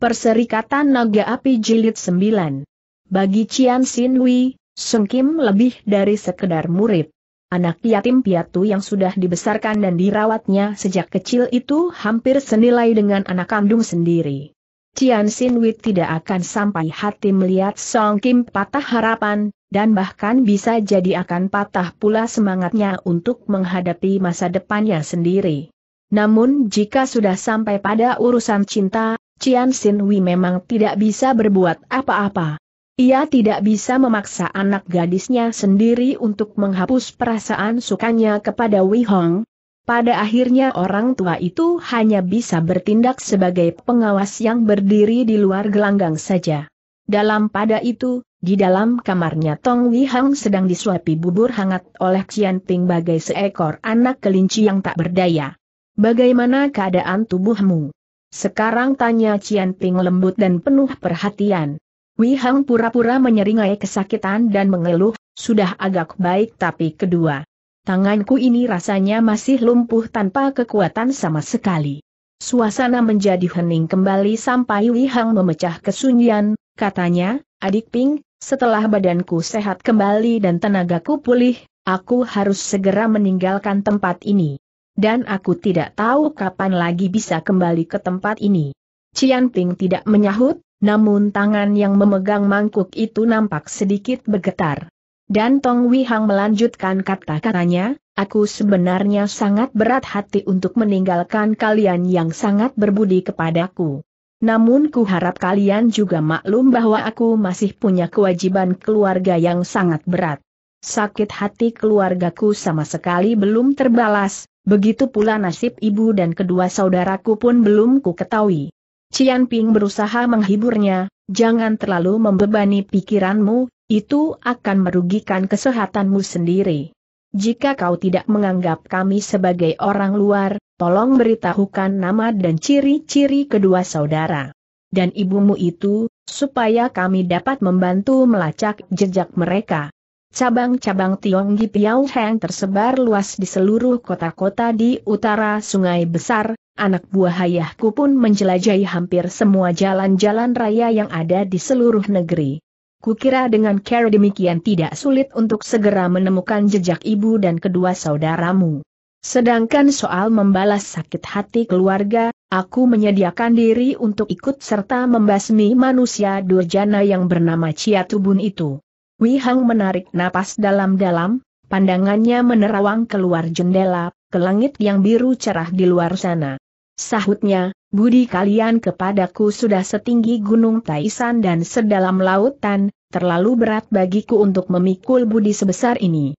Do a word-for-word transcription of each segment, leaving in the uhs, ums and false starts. Perserikatan Naga Api Jilid sembilan. Bagi Cian Sin Wi, Song Kim lebih dari sekedar murid. Anak yatim piatu yang sudah dibesarkan dan dirawatnya sejak kecil itu hampir senilai dengan anak kandung sendiri. Cian Sin Wi tidak akan sampai hati melihat Song Kim patah harapan, dan bahkan bisa jadi akan patah pula semangatnya untuk menghadapi masa depannya sendiri. Namun jika sudah sampai pada urusan cinta, Cian Sin Wi memang tidak bisa berbuat apa-apa. Ia tidak bisa memaksa anak gadisnya sendiri untuk menghapus perasaan sukanya kepada Wi Hang. Pada akhirnya orang tua itu hanya bisa bertindak sebagai pengawas yang berdiri di luar gelanggang saja. Dalam pada itu, di dalam kamarnya Tong Wi Hang sedang disuapi bubur hangat oleh Cian Ping bagai seekor anak kelinci yang tak berdaya. "Bagaimana keadaan tubuhmu sekarang?" tanya Cian Ping lembut dan penuh perhatian. Wi Hang pura-pura menyeringai kesakitan dan mengeluh, "Sudah agak baik, tapi kedua tanganku ini rasanya masih lumpuh tanpa kekuatan sama sekali." Suasana menjadi hening kembali sampai Wi Hang memecah kesunyian. Katanya, "Adik Ping, setelah badanku sehat kembali dan tenagaku pulih, aku harus segera meninggalkan tempat ini. Dan aku tidak tahu kapan lagi bisa kembali ke tempat ini." Cian Ping tidak menyahut, namun tangan yang memegang mangkuk itu nampak sedikit bergetar. Dan Tong Wi Hang melanjutkan kata-katanya, "Aku sebenarnya sangat berat hati untuk meninggalkan kalian yang sangat berbudi kepadaku. Namun ku harap kalian juga maklum bahwa aku masih punya kewajiban keluarga yang sangat berat. Sakit hati keluargaku sama sekali belum terbalas. Begitu pula nasib ibu dan kedua saudaraku pun belum ku ketahui." Cian Ping berusaha menghiburnya, "Jangan terlalu membebani pikiranmu, itu akan merugikan kesehatanmu sendiri. Jika kau tidak menganggap kami sebagai orang luar, tolong beritahukan nama dan ciri-ciri kedua saudara dan ibumu itu, supaya kami dapat membantu melacak jejak mereka." Cabang-cabang Tiong Gi Piau Heng tersebar luas di seluruh kota-kota di utara Sungai Besar. Anak buah ayahku pun menjelajahi hampir semua jalan-jalan raya yang ada di seluruh negeri. Kukira dengan cara demikian tidak sulit untuk segera menemukan jejak ibu dan kedua saudaramu. Sedangkan soal membalas sakit hati keluarga, aku menyediakan diri untuk ikut serta membasmi manusia durjana yang bernama Ciatubun itu. Wi Hang menarik napas dalam-dalam, pandangannya menerawang keluar jendela, ke langit yang biru cerah di luar sana. Sahutnya, "Budi kalian kepadaku sudah setinggi gunung Taishan dan sedalam lautan, terlalu berat bagiku untuk memikul budi sebesar ini.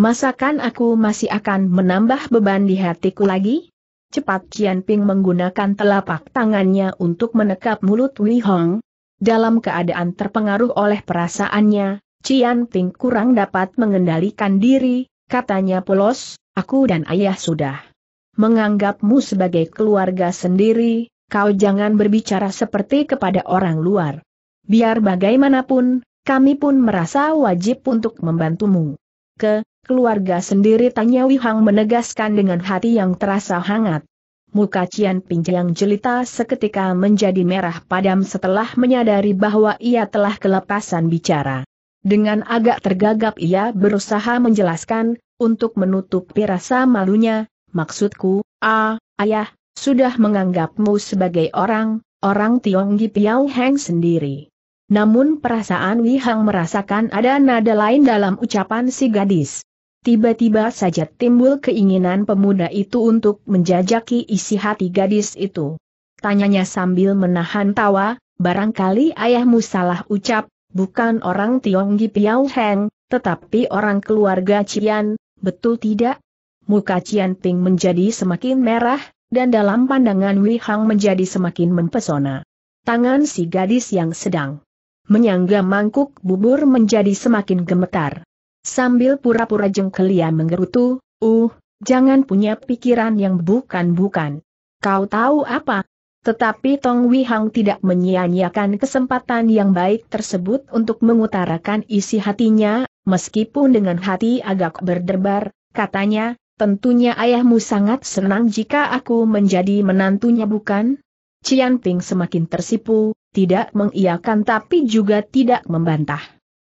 Masakan aku masih akan menambah beban di hatiku lagi?" Cepat Cian Ping menggunakan telapak tangannya untuk menekap mulut Wi Hang. Dalam keadaan terpengaruh oleh perasaannya, Cian Ping kurang dapat mengendalikan diri. Katanya polos, "Aku dan ayah sudah menganggapmu sebagai keluarga sendiri, kau jangan berbicara seperti kepada orang luar. Biar bagaimanapun, kami pun merasa wajib untuk membantumu." "Ke keluarga sendiri?" tanya Wi Hang menegaskan dengan hati yang terasa hangat. Muka Cian Ping yang jelita seketika menjadi merah padam setelah menyadari bahwa ia telah kelepasan bicara. Dengan agak tergagap ia berusaha menjelaskan, untuk menutupi rasa malunya, "Maksudku, ah, ayah, sudah menganggapmu sebagai orang, orang Tiong Gi Piau Heng sendiri." Namun perasaan Wi Hang merasakan ada nada lain dalam ucapan si gadis. Tiba-tiba saja timbul keinginan pemuda itu untuk menjajaki isi hati gadis itu. Tanyanya sambil menahan tawa, "Barangkali ayahmu salah ucap. Bukan orang Tiong Gi Piau Heng, tetapi orang keluarga Cian, betul tidak?" Muka Cian Ping menjadi semakin merah, dan dalam pandangan Wi Hang menjadi semakin mempesona. Tangan si gadis yang sedang menyangga mangkuk bubur menjadi semakin gemetar. Sambil pura-pura jengkel ia menggerutu, uh, "Jangan punya pikiran yang bukan-bukan. Kau tahu apa?" Tetapi Tong Wi Hang tidak menyia-nyiakan kesempatan yang baik tersebut untuk mengutarakan isi hatinya, meskipun dengan hati agak berdebar. Katanya, "Tentunya ayahmu sangat senang jika aku menjadi menantunya, bukan?" Cian Ping semakin tersipu, tidak mengiyakan tapi juga tidak membantah.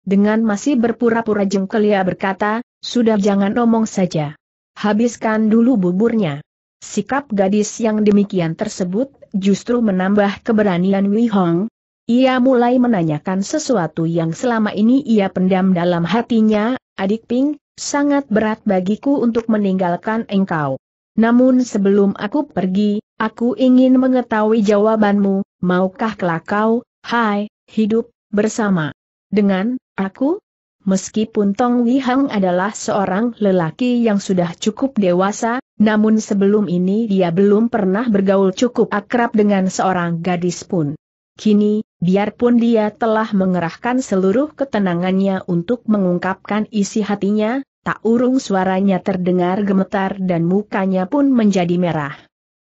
Dengan masih berpura-pura jengkel ia berkata, "Sudah jangan omong saja. Habiskan dulu buburnya." Sikap gadis yang demikian tersebut justru menambah keberanian Wi Hang. Ia mulai menanyakan sesuatu yang selama ini ia pendam dalam hatinya, "Adik Ping, sangat berat bagiku untuk meninggalkan engkau. Namun sebelum aku pergi, aku ingin mengetahui jawabanmu, maukah kelak kau, hai, hidup bersama dengan aku?" Meskipun Tong Wi Hang adalah seorang lelaki yang sudah cukup dewasa, namun sebelum ini dia belum pernah bergaul cukup akrab dengan seorang gadis pun. Kini, biarpun dia telah mengerahkan seluruh ketenangannya untuk mengungkapkan isi hatinya, tak urung suaranya terdengar gemetar dan mukanya pun menjadi merah.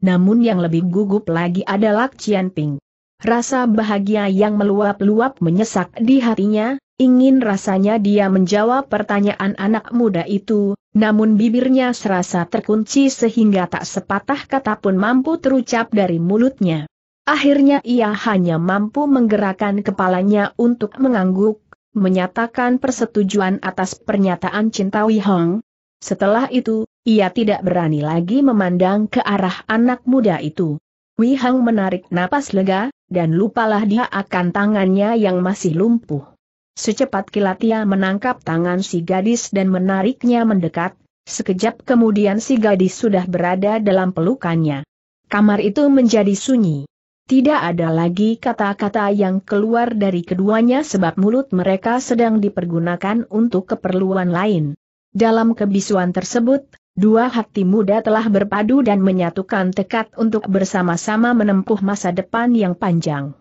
Namun yang lebih gugup lagi adalah Cian Ping. Rasa bahagia yang meluap-luap menyesak di hatinya, ingin rasanya dia menjawab pertanyaan anak muda itu, namun bibirnya serasa terkunci sehingga tak sepatah kata pun mampu terucap dari mulutnya. Akhirnya ia hanya mampu menggerakkan kepalanya untuk mengangguk, menyatakan persetujuan atas pernyataan cinta Wi Hang. Setelah itu, ia tidak berani lagi memandang ke arah anak muda itu. Wi Hang menarik napas lega, dan lupalah dia akan tangannya yang masih lumpuh. Secepat kilat ia menangkap tangan si gadis dan menariknya mendekat, sekejap kemudian si gadis sudah berada dalam pelukannya. Kamar itu menjadi sunyi. Tidak ada lagi kata-kata yang keluar dari keduanya sebab mulut mereka sedang dipergunakan untuk keperluan lain. Dalam kebisuan tersebut, dua hati muda telah berpadu dan menyatukan tekad untuk bersama-sama menempuh masa depan yang panjang.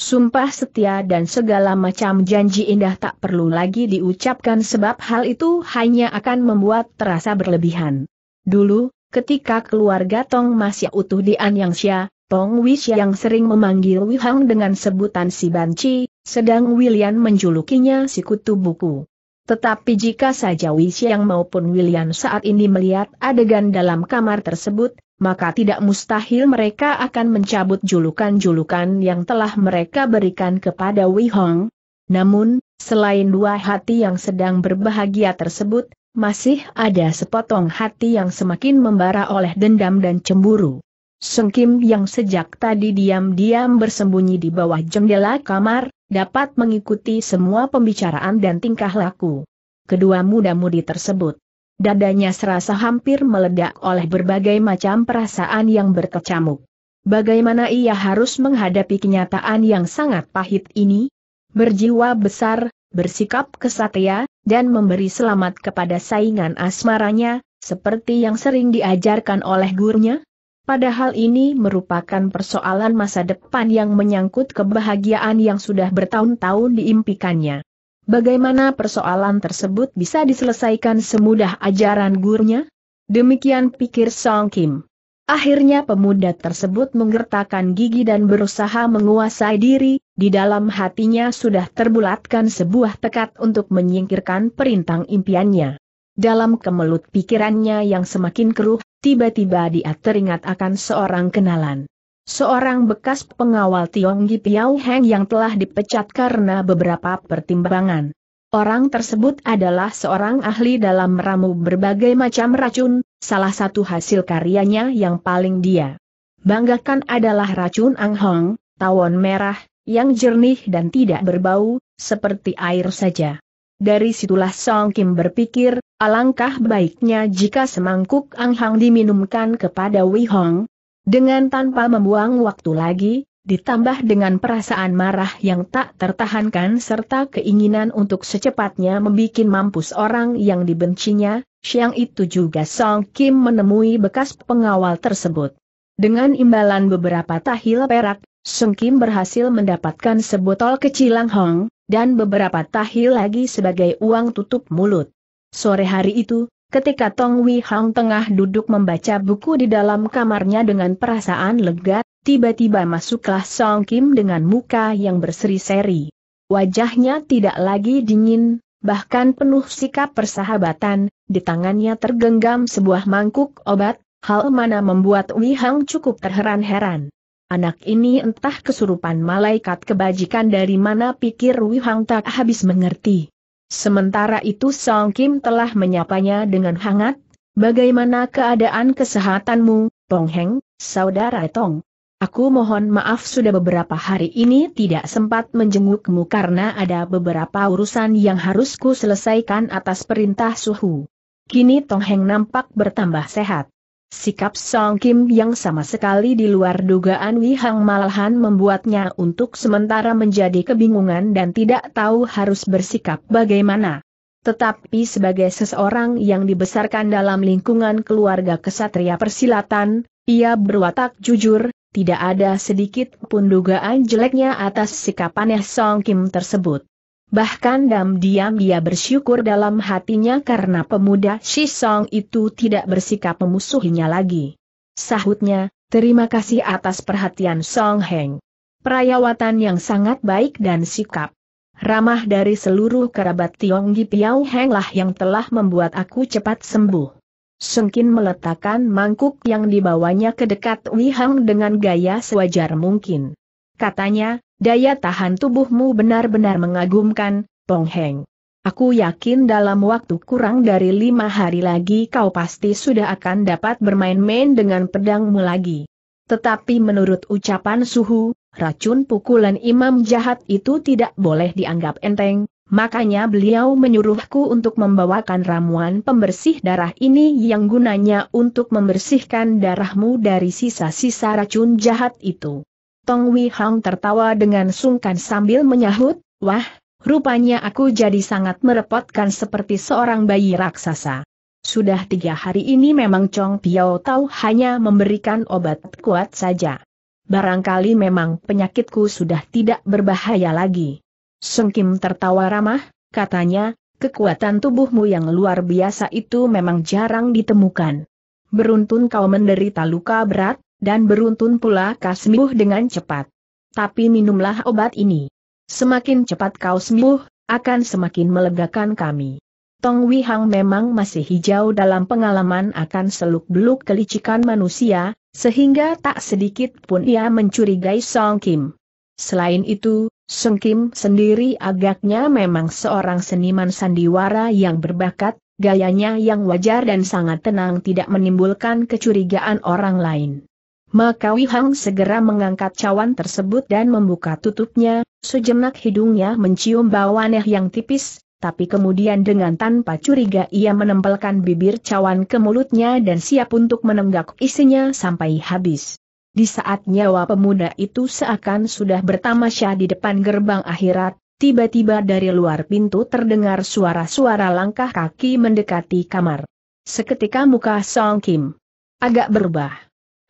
Sumpah setia dan segala macam janji indah tak perlu lagi diucapkan sebab hal itu hanya akan membuat terasa berlebihan. Dulu, ketika keluarga Tong masih utuh di Anyang Xia, Tong Wi Xiang sering memanggil Wi Hang dengan sebutan si banci, sedang William menjulukinya si kutu buku. Tetapi jika saja Wi Xiang maupun William saat ini melihat adegan dalam kamar tersebut, maka tidak mustahil mereka akan mencabut julukan-julukan yang telah mereka berikan kepada Wi Hang. Namun, selain dua hati yang sedang berbahagia tersebut, masih ada sepotong hati yang semakin membara oleh dendam dan cemburu. Song Kim yang sejak tadi diam-diam bersembunyi di bawah jendela kamar, dapat mengikuti semua pembicaraan dan tingkah laku kedua muda-mudi tersebut. Dadanya serasa hampir meledak oleh berbagai macam perasaan yang berkecamuk. Bagaimana ia harus menghadapi kenyataan yang sangat pahit ini? Berjiwa besar, bersikap kesatria, dan memberi selamat kepada saingan asmaranya, seperti yang sering diajarkan oleh gurunya? Padahal ini merupakan persoalan masa depan yang menyangkut kebahagiaan yang sudah bertahun-tahun diimpikannya. Bagaimana persoalan tersebut bisa diselesaikan semudah ajaran gurunya? Demikian pikir Song Kim. Akhirnya pemuda tersebut menggertakkan gigi dan berusaha menguasai diri, di dalam hatinya sudah terbulatkan sebuah tekad untuk menyingkirkan perintang impiannya. Dalam kemelut pikirannya yang semakin keruh, tiba-tiba dia teringat akan seorang kenalan. Seorang bekas pengawal Tiong Gi Piau Heng yang telah dipecat karena beberapa pertimbangan. Orang tersebut adalah seorang ahli dalam meramu berbagai macam racun, salah satu hasil karyanya yang paling dia banggakan adalah racun Ang Hong, tawon merah, yang jernih dan tidak berbau, seperti air saja. Dari situlah Song Kim berpikir, alangkah baiknya jika semangkuk Ang Hong diminumkan kepada Wi Hang. Dengan tanpa membuang waktu lagi, ditambah dengan perasaan marah yang tak tertahankan serta keinginan untuk secepatnya membuat mampus orang yang dibencinya, siang itu juga Song Kim menemui bekas pengawal tersebut. Dengan imbalan beberapa tahil perak, Song Kim berhasil mendapatkan sebotol kecil Ang Hong, dan beberapa tahil lagi sebagai uang tutup mulut. Sore hari itu, ketika Tong Wi Hang tengah duduk membaca buku di dalam kamarnya dengan perasaan lega, tiba-tiba masuklah Song Kim dengan muka yang berseri-seri. Wajahnya tidak lagi dingin, bahkan penuh sikap persahabatan, di tangannya tergenggam sebuah mangkuk obat, hal mana membuat Wi Hang cukup terheran-heran. Anak ini entah kesurupan malaikat kebajikan dari mana, pikir Wi Hang tak habis mengerti. Sementara itu Song Kim telah menyapanya dengan hangat, "Bagaimana keadaan kesehatanmu, Tong Heng, saudara Tong? Aku mohon maaf sudah beberapa hari ini tidak sempat menjengukmu karena ada beberapa urusan yang harus ku selesaikan atas perintah suhu." Kini Tong Heng nampak bertambah sehat. Sikap Song Kim yang sama sekali di luar dugaan Wi Hang malahan membuatnya untuk sementara menjadi kebingungan dan tidak tahu harus bersikap bagaimana. Tetapi sebagai seseorang yang dibesarkan dalam lingkungan keluarga kesatria persilatan, ia berwatak jujur. Tidak ada sedikit pun dugaan jeleknya atas sikap aneh Song Kim tersebut. Bahkan diam-diam ia bersyukur dalam hatinya karena pemuda Shi Song itu tidak bersikap memusuhinya lagi. Sahutnya, "Terima kasih atas perhatian Song Heng. Perawatan yang sangat baik dan sikap ramah dari seluruh kerabat Tiong Gi Piau Heng lah yang telah membuat aku cepat sembuh." Sengkin meletakkan mangkuk yang dibawanya ke dekat Wi Hang dengan gaya sewajar mungkin. Katanya, "Daya tahan tubuhmu benar-benar mengagumkan, Tong Heng. Aku yakin dalam waktu kurang dari lima hari lagi kau pasti sudah akan dapat bermain-main dengan pedangmu lagi." Tetapi menurut ucapan suhu, racun pukulan Imam Jahat itu tidak boleh dianggap enteng. Makanya beliau menyuruhku untuk membawakan ramuan pembersih darah ini yang gunanya untuk membersihkan darahmu dari sisa-sisa racun jahat itu. Tong Wi Hang tertawa dengan sungkan sambil menyahut, "Wah, rupanya aku jadi sangat merepotkan seperti seorang bayi raksasa. Sudah tiga hari ini memang Chong Piao Tau hanya memberikan obat kuat saja. Barangkali memang penyakitku sudah tidak berbahaya lagi." Song Kim tertawa ramah, katanya, "Kekuatan tubuhmu yang luar biasa itu memang jarang ditemukan. Beruntun kau menderita luka berat, dan beruntun pula kau sembuh dengan cepat. Tapi minumlah obat ini. Semakin cepat kau sembuh, akan semakin melegakan kami." Tong Wi Hang memang masih hijau dalam pengalaman akan seluk-beluk kelicikan manusia, sehingga tak sedikit pun ia mencurigai Song Kim. Selain itu, Song Kim sendiri agaknya memang seorang seniman sandiwara yang berbakat, gayanya yang wajar dan sangat tenang tidak menimbulkan kecurigaan orang lain. Maka Wi Hang segera mengangkat cawan tersebut dan membuka tutupnya, sejenak hidungnya mencium bau aneh yang tipis, tapi kemudian dengan tanpa curiga ia menempelkan bibir cawan ke mulutnya dan siap untuk menenggak isinya sampai habis. Di saat nyawa pemuda itu seakan sudah bertamasya di depan gerbang akhirat, tiba-tiba dari luar pintu terdengar suara-suara langkah kaki mendekati kamar. Seketika muka Song Kim agak berubah.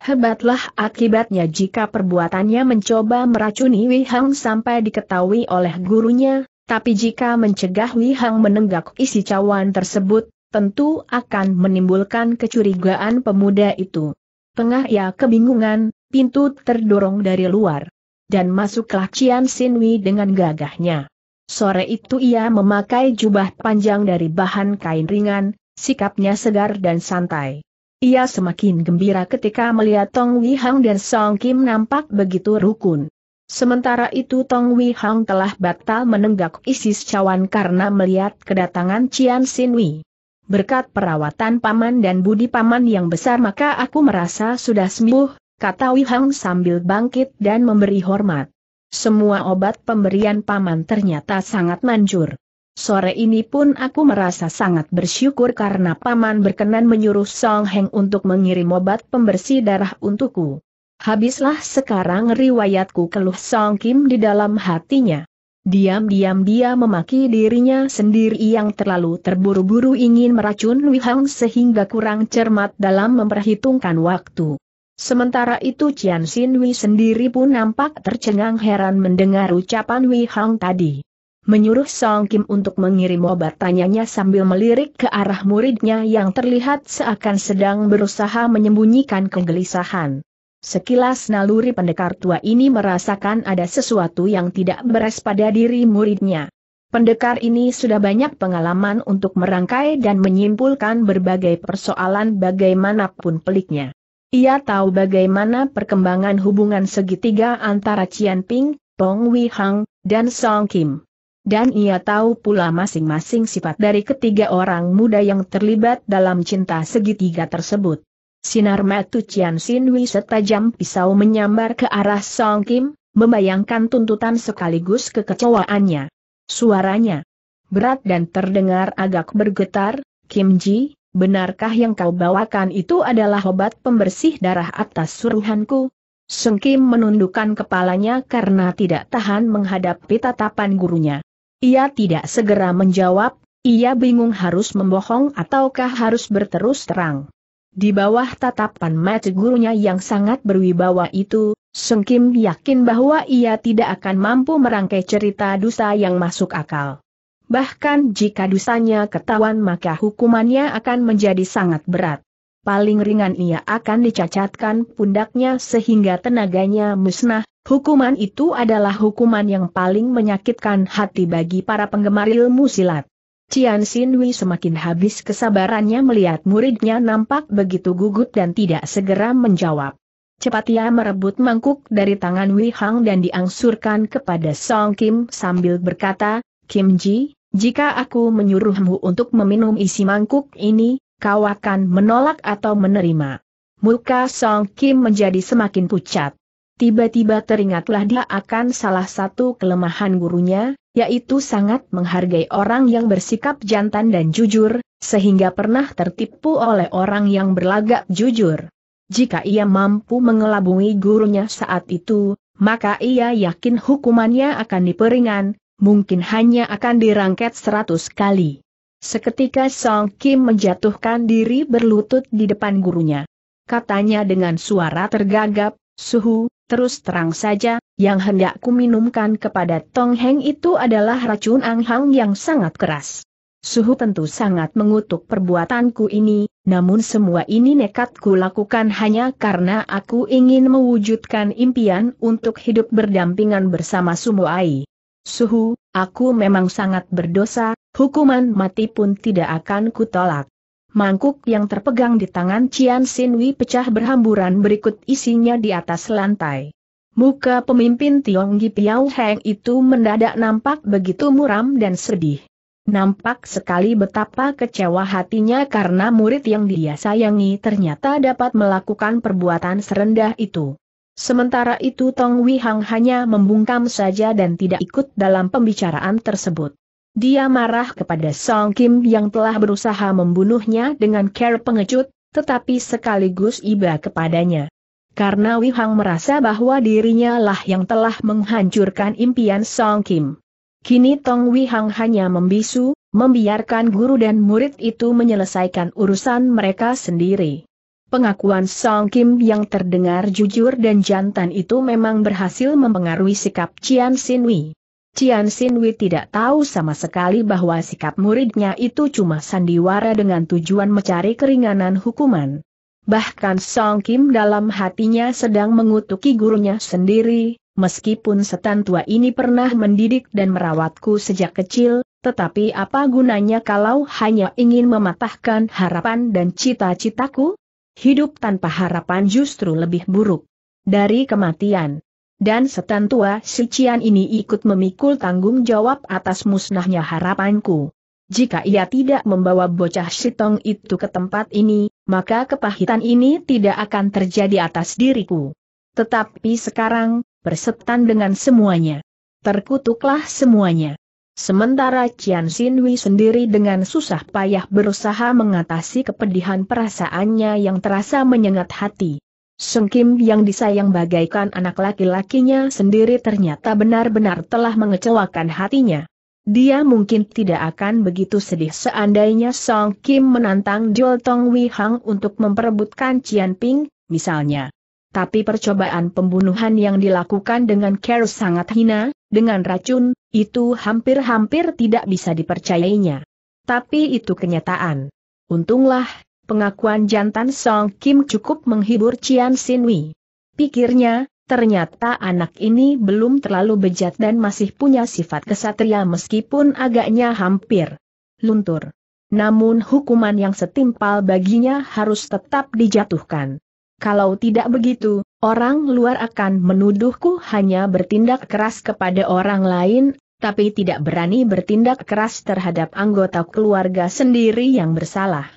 Hebatlah akibatnya jika perbuatannya mencoba meracuni Wi Hang sampai diketahui oleh gurunya, tapi jika mencegah Wi Hang menenggak isi cawan tersebut, tentu akan menimbulkan kecurigaan pemuda itu. Tengah ia kebingungan, pintu terdorong dari luar. Dan masuklah Cian Sin Wi dengan gagahnya. Sore itu ia memakai jubah panjang dari bahan kain ringan, sikapnya segar dan santai. Ia semakin gembira ketika melihat Tong Wi Hang dan Song Kim nampak begitu rukun. Sementara itu Tong Wi Hang telah batal menenggak isi cawan karena melihat kedatangan Cian Sin Wi. "Berkat perawatan paman dan budi paman yang besar maka aku merasa sudah sembuh," kata Wi Hang sambil bangkit dan memberi hormat. "Semua obat pemberian paman ternyata sangat manjur. Sore ini pun aku merasa sangat bersyukur karena paman berkenan menyuruh Song Heng untuk mengirim obat pembersih darah untukku. Habislah sekarang riwayatku," keluh Song Kim di dalam hatinya. Diam-diam dia memaki dirinya sendiri yang terlalu terburu-buru ingin meracun Wi Hang sehingga kurang cermat dalam memperhitungkan waktu. Sementara itu Cian Sin Wi sendiri pun nampak tercengang heran mendengar ucapan Wi Hang tadi. "Menyuruh Song Kim untuk mengirim obat?" tanyanya sambil melirik ke arah muridnya yang terlihat seakan sedang berusaha menyembunyikan kegelisahan. Sekilas naluri pendekar tua ini merasakan ada sesuatu yang tidak beres pada diri muridnya. Pendekar ini sudah banyak pengalaman untuk merangkai dan menyimpulkan berbagai persoalan bagaimanapun peliknya. Ia tahu bagaimana perkembangan hubungan segitiga antara Cian Ping, Tong Wi Hang, dan Song Kim. Dan ia tahu pula masing-masing sifat dari ketiga orang muda yang terlibat dalam cinta segitiga tersebut. Sinar mata Cian Sin Wi setajam pisau menyambar ke arah Song Kim, membayangkan tuntutan sekaligus kekecewaannya. Suaranya berat dan terdengar agak bergetar. "Kim Ji, benarkah yang kau bawakan itu adalah obat pembersih darah atas suruhanku?" Song Kim menundukkan kepalanya karena tidak tahan menghadapi tatapan gurunya. Ia tidak segera menjawab, ia bingung harus membohong ataukah harus berterus terang. Di bawah tatapan mata gurunya yang sangat berwibawa itu, Song Kim yakin bahwa ia tidak akan mampu merangkai cerita dusta yang masuk akal. Bahkan jika dosanya ketahuan maka hukumannya akan menjadi sangat berat. Paling ringan ia akan dicacatkan pundaknya sehingga tenaganya musnah. Hukuman itu adalah hukuman yang paling menyakitkan hati bagi para penggemar ilmu silat. Cian Sin Wi semakin habis kesabarannya melihat muridnya nampak begitu gugup dan tidak segera menjawab. Cepat ia merebut mangkuk dari tangan Wi Hang dan diangsurkan kepada Song Kim sambil berkata, "Kim Ji, jika aku menyuruhmu untuk meminum isi mangkuk ini, kau akan menolak atau menerima?" Muka Song Kim menjadi semakin pucat. Tiba-tiba teringatlah dia akan salah satu kelemahan gurunya, yaitu sangat menghargai orang yang bersikap jantan dan jujur, sehingga pernah tertipu oleh orang yang berlagak jujur. Jika ia mampu mengelabui gurunya saat itu, maka ia yakin hukumannya akan diperingan, mungkin hanya akan dirangket seratus kali. Seketika Song Kim menjatuhkan diri berlutut di depan gurunya. Katanya dengan suara tergagap, "Suhu, terus terang saja, yang hendak ku minumkan kepada Tong Heng itu adalah racun Ang Hong yang sangat keras. Suhu tentu sangat mengutuk perbuatanku ini, namun semua ini nekat ku lakukan hanya karena aku ingin mewujudkan impian untuk hidup berdampingan bersama Sumuai. Suhu, aku memang sangat berdosa, hukuman mati pun tidak akan ku tolak." Mangkuk yang terpegang di tangan Cian Sin Wi pecah berhamburan berikut isinya di atas lantai. Muka pemimpin Tiong Gi Piau Heng itu mendadak nampak begitu muram dan sedih. Nampak sekali betapa kecewa hatinya karena murid yang dia sayangi ternyata dapat melakukan perbuatan serendah itu. Sementara itu Tong Wi Hang hanya membungkam saja dan tidak ikut dalam pembicaraan tersebut. Dia marah kepada Song Kim yang telah berusaha membunuhnya dengan cara pengecut, tetapi sekaligus iba kepadanya. Karena Wi Hang merasa bahwa dirinya lah yang telah menghancurkan impian Song Kim. Kini Tong Wi Hang hanya membisu, membiarkan guru dan murid itu menyelesaikan urusan mereka sendiri. Pengakuan Song Kim yang terdengar jujur dan jantan itu memang berhasil mempengaruhi sikap Cian Sin Wi. Cian Sin Wi tidak tahu sama sekali bahwa sikap muridnya itu cuma sandiwara dengan tujuan mencari keringanan hukuman. Bahkan Song Kim dalam hatinya sedang mengutuki gurunya sendiri, meskipun setan tua ini pernah mendidik dan merawatku sejak kecil, tetapi apa gunanya kalau hanya ingin mematahkan harapan dan cita-citaku? Hidup tanpa harapan justru lebih buruk dari kematian. Dan setan tua si Cian ini ikut memikul tanggung jawab atas musnahnya harapanku. Jika ia tidak membawa bocah sitong itu ke tempat ini, maka kepahitan ini tidak akan terjadi atas diriku. Tetapi sekarang, bersetan dengan semuanya. Terkutuklah semuanya. Sementara Cian Sin Wi sendiri dengan susah payah berusaha mengatasi kepedihan perasaannya yang terasa menyengat hati. Song Kim yang disayang bagaikan anak laki-lakinya sendiri ternyata benar-benar telah mengecewakan hatinya. Dia mungkin tidak akan begitu sedih seandainya Song Kim menantang duel Tong Wi Hang untuk memperebutkan Cian Ping, misalnya. Tapi percobaan pembunuhan yang dilakukan dengan cara sangat hina, dengan racun, itu hampir-hampir tidak bisa dipercayainya. Tapi itu kenyataan. Untunglah, pengakuan jantan Song Kim cukup menghibur Cian Sin Wi. Pikirnya, ternyata anak ini belum terlalu bejat dan masih punya sifat kesatria meskipun agaknya hampir luntur. Namun hukuman yang setimpal baginya harus tetap dijatuhkan. Kalau tidak begitu, orang luar akan menuduhku hanya bertindak keras kepada orang lain, tapi tidak berani bertindak keras terhadap anggota keluarga sendiri yang bersalah.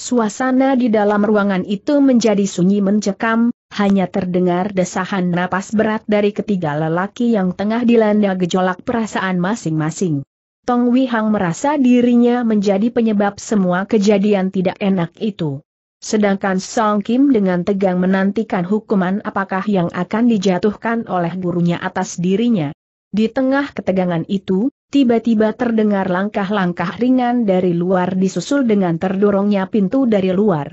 Suasana di dalam ruangan itu menjadi sunyi mencekam, hanya terdengar desahan napas berat dari ketiga lelaki yang tengah dilanda gejolak perasaan masing-masing. Tong Wi Hang merasa dirinya menjadi penyebab semua kejadian tidak enak itu. Sedangkan Song Kim dengan tegang menantikan hukuman apakah yang akan dijatuhkan oleh gurunya atas dirinya. Di tengah ketegangan itu, tiba-tiba terdengar langkah-langkah ringan dari luar disusul dengan terdorongnya pintu dari luar.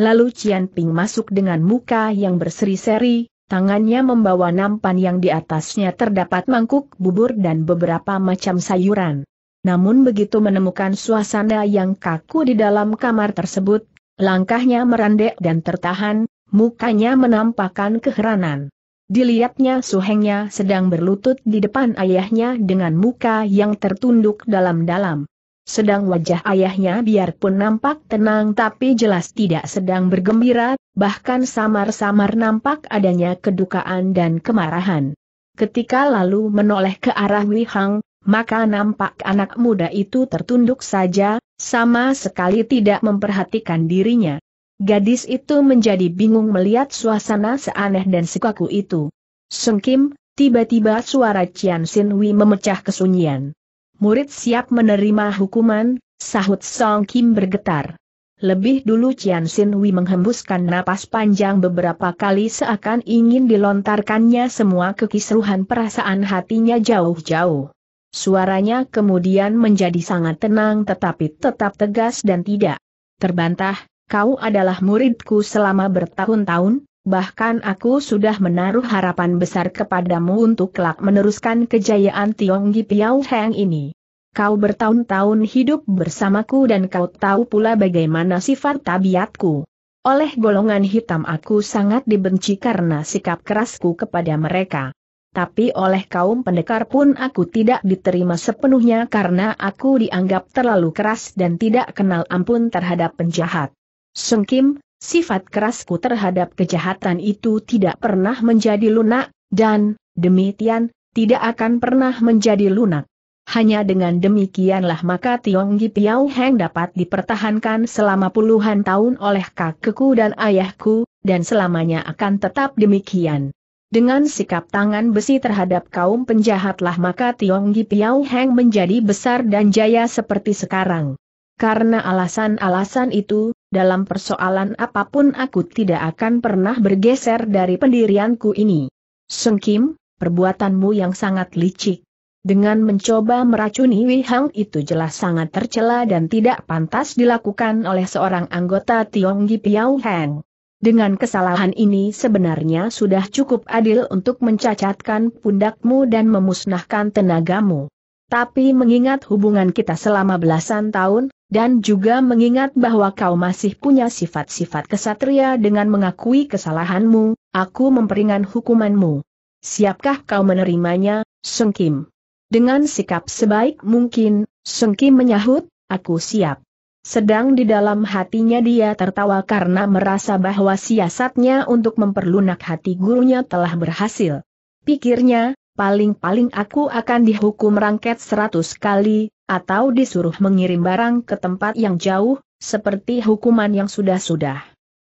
Lalu Cian Ping masuk dengan muka yang berseri-seri, tangannya membawa nampan yang di atasnya terdapat mangkuk bubur dan beberapa macam sayuran. Namun begitu menemukan suasana yang kaku di dalam kamar tersebut, langkahnya merandek dan tertahan, mukanya menampakkan keheranan. Dilihatnya Su Hengnya sedang berlutut di depan ayahnya dengan muka yang tertunduk dalam-dalam. Sedang wajah ayahnya biarpun nampak tenang tapi jelas tidak sedang bergembira, bahkan samar-samar nampak adanya kedukaan dan kemarahan. Ketika lalu menoleh ke arah Wi Hang, maka nampak anak muda itu tertunduk saja, sama sekali tidak memperhatikan dirinya. Gadis itu menjadi bingung melihat suasana seaneh dan sekaku itu. "Song Kim," tiba-tiba suara Cian Sin Wi memecah kesunyian. "Murid siap menerima hukuman," sahut Song Kim bergetar. Lebih dulu Cian Sin Wi menghembuskan napas panjang beberapa kali seakan ingin dilontarkannya semua kekisruhan perasaan hatinya jauh-jauh. Suaranya kemudian menjadi sangat tenang tetapi tetap tegas dan tidak terbantah. "Kau adalah muridku selama bertahun-tahun, bahkan aku sudah menaruh harapan besar kepadamu untuk kelak meneruskan kejayaan Tiong Gi Piau Heng ini. Kau bertahun-tahun hidup bersamaku dan kau tahu pula bagaimana sifat tabiatku. Oleh golongan hitam aku sangat dibenci karena sikap kerasku kepada mereka. Tapi oleh kaum pendekar pun aku tidak diterima sepenuhnya karena aku dianggap terlalu keras dan tidak kenal ampun terhadap penjahat. Song Kim, sifat kerasku terhadap kejahatan itu tidak pernah menjadi lunak, dan, demikian, tidak akan pernah menjadi lunak. Hanya dengan demikianlah maka Tiong Gi Piau Heng dapat dipertahankan selama puluhan tahun oleh kakekku dan ayahku, dan selamanya akan tetap demikian. Dengan sikap tangan besi terhadap kaum penjahatlah maka Tiong Gi Piau Heng menjadi besar dan jaya seperti sekarang. Karena alasan-alasan itu, dalam persoalan apapun aku tidak akan pernah bergeser dari pendirianku ini. Song Kim, perbuatanmu yang sangat licik. Dengan mencoba meracuni Wi Hang itu jelas sangat tercela dan tidak pantas dilakukan oleh seorang anggota Tiong Gi Piau Heng. Dengan kesalahan ini sebenarnya sudah cukup adil untuk mencacatkan pundakmu dan memusnahkan tenagamu. Tapi mengingat hubungan kita selama belasan tahun, dan juga mengingat bahwa kau masih punya sifat-sifat kesatria dengan mengakui kesalahanmu, aku memperingan hukumanmu. Siapkah kau menerimanya, Song Kim?" Dengan sikap sebaik mungkin, Song Kim menyahut, "Aku siap." Sedang di dalam hatinya dia tertawa karena merasa bahwa siasatnya untuk memperlunak hati gurunya telah berhasil. Pikirnya, paling-paling aku akan dihukum rangket seratus kali, atau disuruh mengirim barang ke tempat yang jauh, seperti hukuman yang sudah-sudah.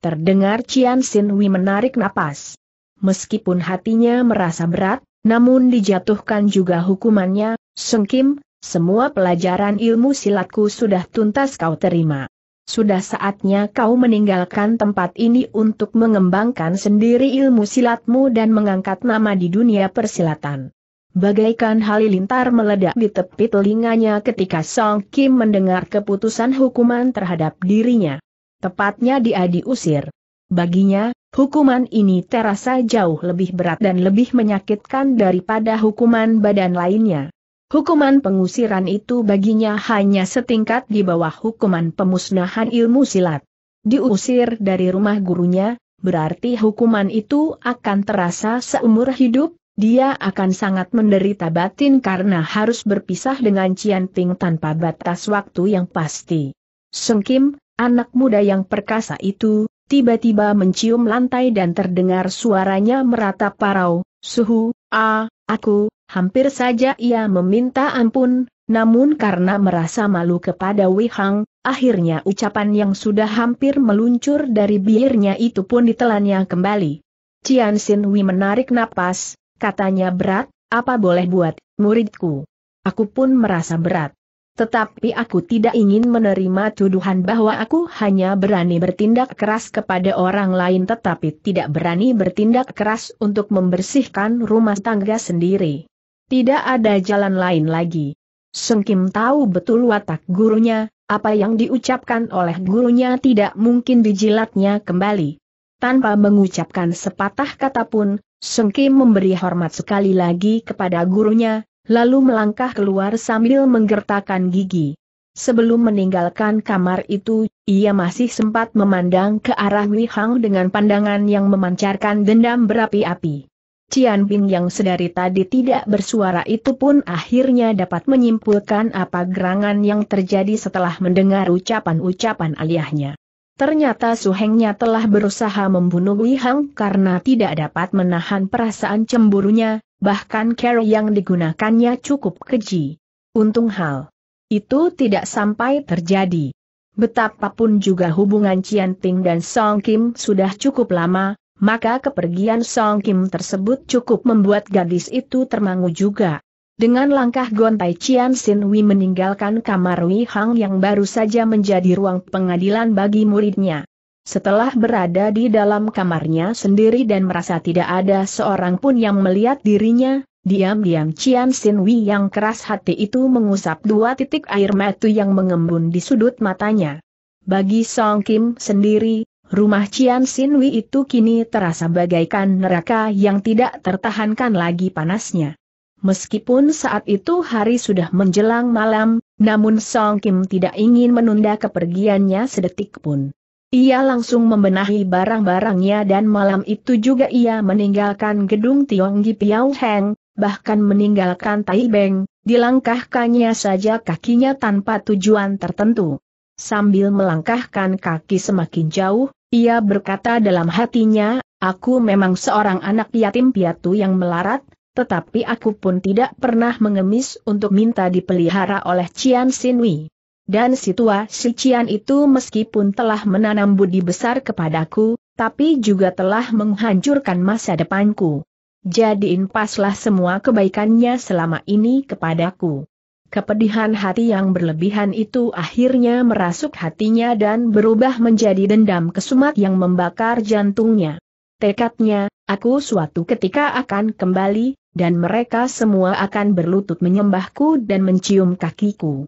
Terdengar Cian Sin Wi menarik napas. Meskipun hatinya merasa berat, namun dijatuhkan juga hukumannya, "Song Kim, semua pelajaran ilmu silatku sudah tuntas kau terima. Sudah saatnya kau meninggalkan tempat ini untuk mengembangkan sendiri ilmu silatmu dan mengangkat nama di dunia persilatan." Bagaikan halilintar meledak di tepi telinganya ketika Song Kim mendengar keputusan hukuman terhadap dirinya. Tepatnya dia diusir. Baginya, hukuman ini terasa jauh lebih berat dan lebih menyakitkan daripada hukuman badan lainnya. Hukuman pengusiran itu baginya hanya setingkat di bawah hukuman pemusnahan ilmu silat. Diusir dari rumah gurunya, berarti hukuman itu akan terasa seumur hidup, dia akan sangat menderita batin karena harus berpisah dengan Cian Ping tanpa batas waktu yang pasti. "Song Kim, anak muda yang perkasa itu, tiba-tiba mencium lantai dan terdengar suaranya meratap parau, "Suhu, ah, aku," hampir saja ia meminta ampun, namun karena merasa malu kepada Wi Hang, akhirnya ucapan yang sudah hampir meluncur dari bibirnya itu pun ditelannya kembali. Cian Sin Wi menarik napas, katanya berat, "Apa boleh buat, muridku. Aku pun merasa berat. Tetapi aku tidak ingin menerima tuduhan bahwa aku hanya berani bertindak keras kepada orang lain tetapi tidak berani bertindak keras untuk membersihkan rumah tangga sendiri. Tidak ada jalan lain lagi." Song Kim tahu betul watak gurunya, apa yang diucapkan oleh gurunya tidak mungkin dijilatnya kembali. Tanpa mengucapkan sepatah kata pun, Song Kim memberi hormat sekali lagi kepada gurunya, lalu melangkah keluar sambil menggertakkan gigi. Sebelum meninggalkan kamar itu, ia masih sempat memandang ke arah Wi Hang dengan pandangan yang memancarkan dendam berapi-api. Cian Ping yang sedari tadi tidak bersuara itu pun akhirnya dapat menyimpulkan apa gerangan yang terjadi setelah mendengar ucapan-ucapan aliyahnya. Ternyata suhengnya telah berusaha membunuh Wi Hang karena tidak dapat menahan perasaan cemburunya. Bahkan cara yang digunakannya cukup keji. Untung hal itu tidak sampai terjadi. Betapapun juga hubungan Cian Ping dan Song Kim sudah cukup lama, maka kepergian Song Kim tersebut cukup membuat gadis itu termangu juga. Dengan langkah gontai Cian Sin Wi meninggalkan kamar Wi Hang yang baru saja menjadi ruang pengadilan bagi muridnya. Setelah berada di dalam kamarnya sendiri dan merasa tidak ada seorang pun yang melihat dirinya, diam-diam Cian Sin Wi yang keras hati itu mengusap dua titik air mata yang mengembun di sudut matanya. Bagi Song Kim sendiri, rumah Cian Sin Wi itu kini terasa bagaikan neraka yang tidak tertahankan lagi panasnya. Meskipun saat itu hari sudah menjelang malam, namun Song Kim tidak ingin menunda kepergiannya sedetik pun. Ia langsung membenahi barang-barangnya dan malam itu juga ia meninggalkan gedung Tiong Gi Piau Heng, bahkan meninggalkan Taibeng, dilangkahkannya saja kakinya tanpa tujuan tertentu. Sambil melangkahkan kaki semakin jauh, ia berkata dalam hatinya, "Aku memang seorang anak yatim piatu yang melarat, tetapi aku pun tidak pernah mengemis untuk minta dipelihara oleh Cian Sin Wi. Dan situasi Cian itu meskipun telah menanam budi besar kepadaku, tapi juga telah menghancurkan masa depanku. Jadiin paslah semua kebaikannya selama ini kepadaku." Kepedihan hati yang berlebihan itu akhirnya merasuk hatinya dan berubah menjadi dendam kesumat yang membakar jantungnya. Tekadnya, "Aku suatu ketika akan kembali, dan mereka semua akan berlutut menyembahku dan mencium kakiku."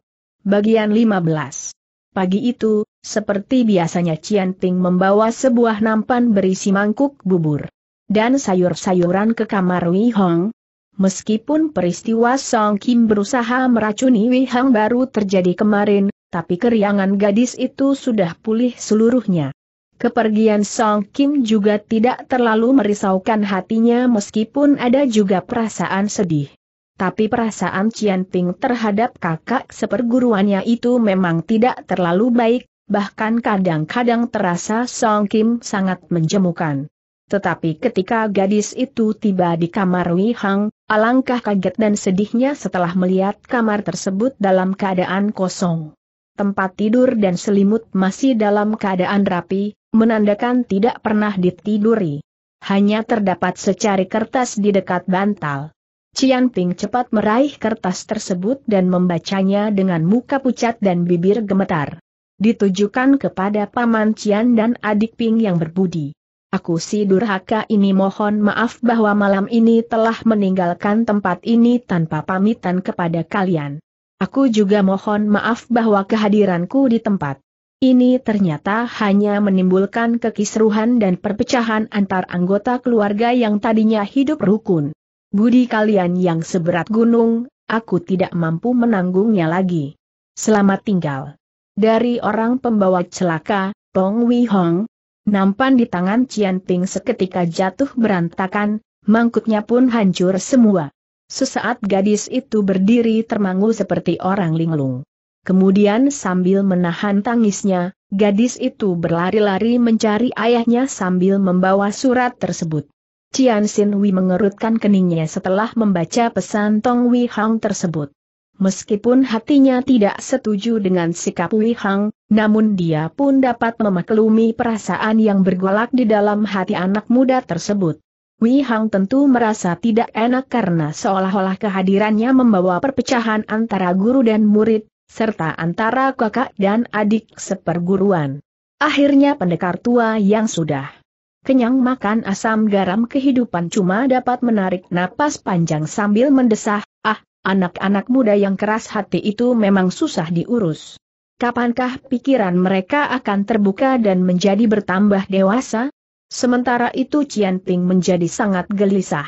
Bagian lima belas. Pagi itu, seperti biasanya Cian Ping membawa sebuah nampan berisi mangkuk bubur dan sayur-sayuran ke kamar Wi Hang. Meskipun peristiwa Song Kim berusaha meracuni Wi Hang baru terjadi kemarin, tapi keriangan gadis itu sudah pulih seluruhnya. Kepergian Song Kim juga tidak terlalu merisaukan hatinya meskipun ada juga perasaan sedih. Tapi perasaan Cian Ping terhadap kakak seperguruannya itu memang tidak terlalu baik, bahkan kadang-kadang terasa Song Kim sangat menjemukan. Tetapi ketika gadis itu tiba di kamar Wi Hang, alangkah kaget dan sedihnya setelah melihat kamar tersebut dalam keadaan kosong. Tempat tidur dan selimut masih dalam keadaan rapi, menandakan tidak pernah ditiduri. Hanya terdapat secari kertas di dekat bantal. Cian Ping cepat meraih kertas tersebut dan membacanya dengan muka pucat dan bibir gemetar. Ditujukan kepada paman Cian dan adik Ping yang berbudi. "Aku si durhaka ini mohon maaf bahwa malam ini telah meninggalkan tempat ini tanpa pamitan kepada kalian. Aku juga mohon maaf bahwa kehadiranku di tempat ini ternyata hanya menimbulkan kekisruhan dan perpecahan antar anggota keluarga yang tadinya hidup rukun. Budi kalian yang seberat gunung, aku tidak mampu menanggungnya lagi. Selamat tinggal." Dari orang pembawa celaka, Tong Wi Hang. Nampan di tangan Cian Ping seketika jatuh berantakan, mangkuknya pun hancur semua. Sesaat gadis itu berdiri termangu seperti orang linglung. Kemudian sambil menahan tangisnya, gadis itu berlari-lari mencari ayahnya sambil membawa surat tersebut. Cian Sin Wi mengerutkan keningnya setelah membaca pesan Tong Wi Hang tersebut. Meskipun hatinya tidak setuju dengan sikap Wi Hang, namun dia pun dapat memaklumi perasaan yang bergolak di dalam hati anak muda tersebut. Wi Hang tentu merasa tidak enak karena seolah-olah kehadirannya membawa perpecahan antara guru dan murid, serta antara kakak dan adik seperguruan. Akhirnya pendekar tua yang sudah kenyang makan asam garam kehidupan cuma dapat menarik napas panjang sambil mendesah, ah, anak-anak muda yang keras hati itu memang susah diurus. Kapankah pikiran mereka akan terbuka dan menjadi bertambah dewasa? Sementara itu Cian Ping menjadi sangat gelisah.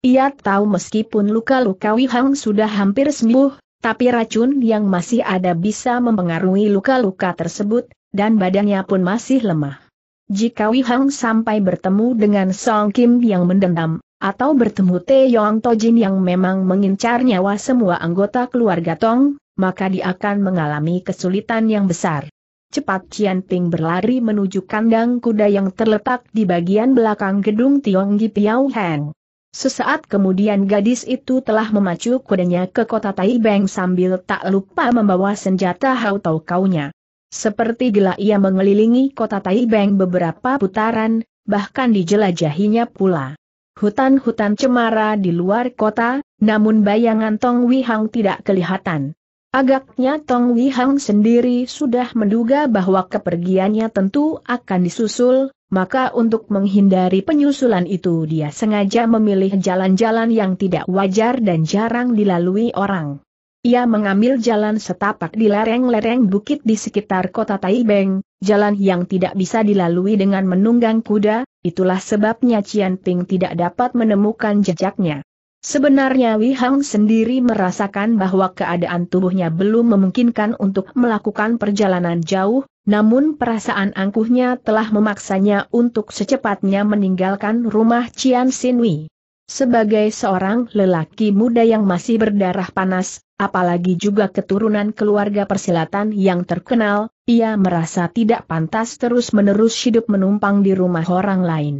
Ia tahu meskipun luka-luka Wi Hang sudah hampir sembuh, tapi racun yang masih ada bisa mempengaruhi luka-luka tersebut, dan badannya pun masih lemah. Jika Wi Hang sampai bertemu dengan Song Kim yang mendendam, atau bertemu Te Yong Tojin yang memang mengincar nyawa semua anggota keluarga Tong, maka dia akan mengalami kesulitan yang besar. Cepat Cian Ping berlari menuju kandang kuda yang terletak di bagian belakang gedung Tiong Gi Piau Heng. Sesaat kemudian gadis itu telah memacu kudanya ke kota Taibeng sambil tak lupa membawa senjata hau tau kaunya. Seperti gila ia mengelilingi kota Taibeng beberapa putaran, bahkan dijelajahinya pula. Hutan-hutan cemara di luar kota, namun bayangan Tong Wi Hang tidak kelihatan. Agaknya Tong Wi Hang sendiri sudah menduga bahwa kepergiannya tentu akan disusul, maka untuk menghindari penyusulan itu dia sengaja memilih jalan-jalan yang tidak wajar dan jarang dilalui orang. Ia mengambil jalan setapak di lereng-lereng bukit di sekitar kota Taibeng, jalan yang tidak bisa dilalui dengan menunggang kuda. Itulah sebabnya Cian Ping tidak dapat menemukan jejaknya. Sebenarnya Wi Hang sendiri merasakan bahwa keadaan tubuhnya belum memungkinkan untuk melakukan perjalanan jauh, namun perasaan angkuhnya telah memaksanya untuk secepatnya meninggalkan rumah Cian Sin Wi. Sebagai seorang lelaki muda yang masih berdarah panas, apalagi juga keturunan keluarga persilatan yang terkenal, ia merasa tidak pantas terus-menerus hidup menumpang di rumah orang lain.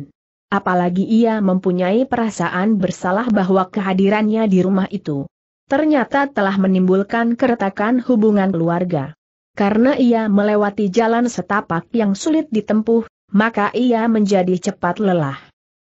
Apalagi ia mempunyai perasaan bersalah bahwa kehadirannya di rumah itu ternyata telah menimbulkan keretakan hubungan keluarga. Karena ia melewati jalan setapak yang sulit ditempuh, maka ia menjadi cepat lelah.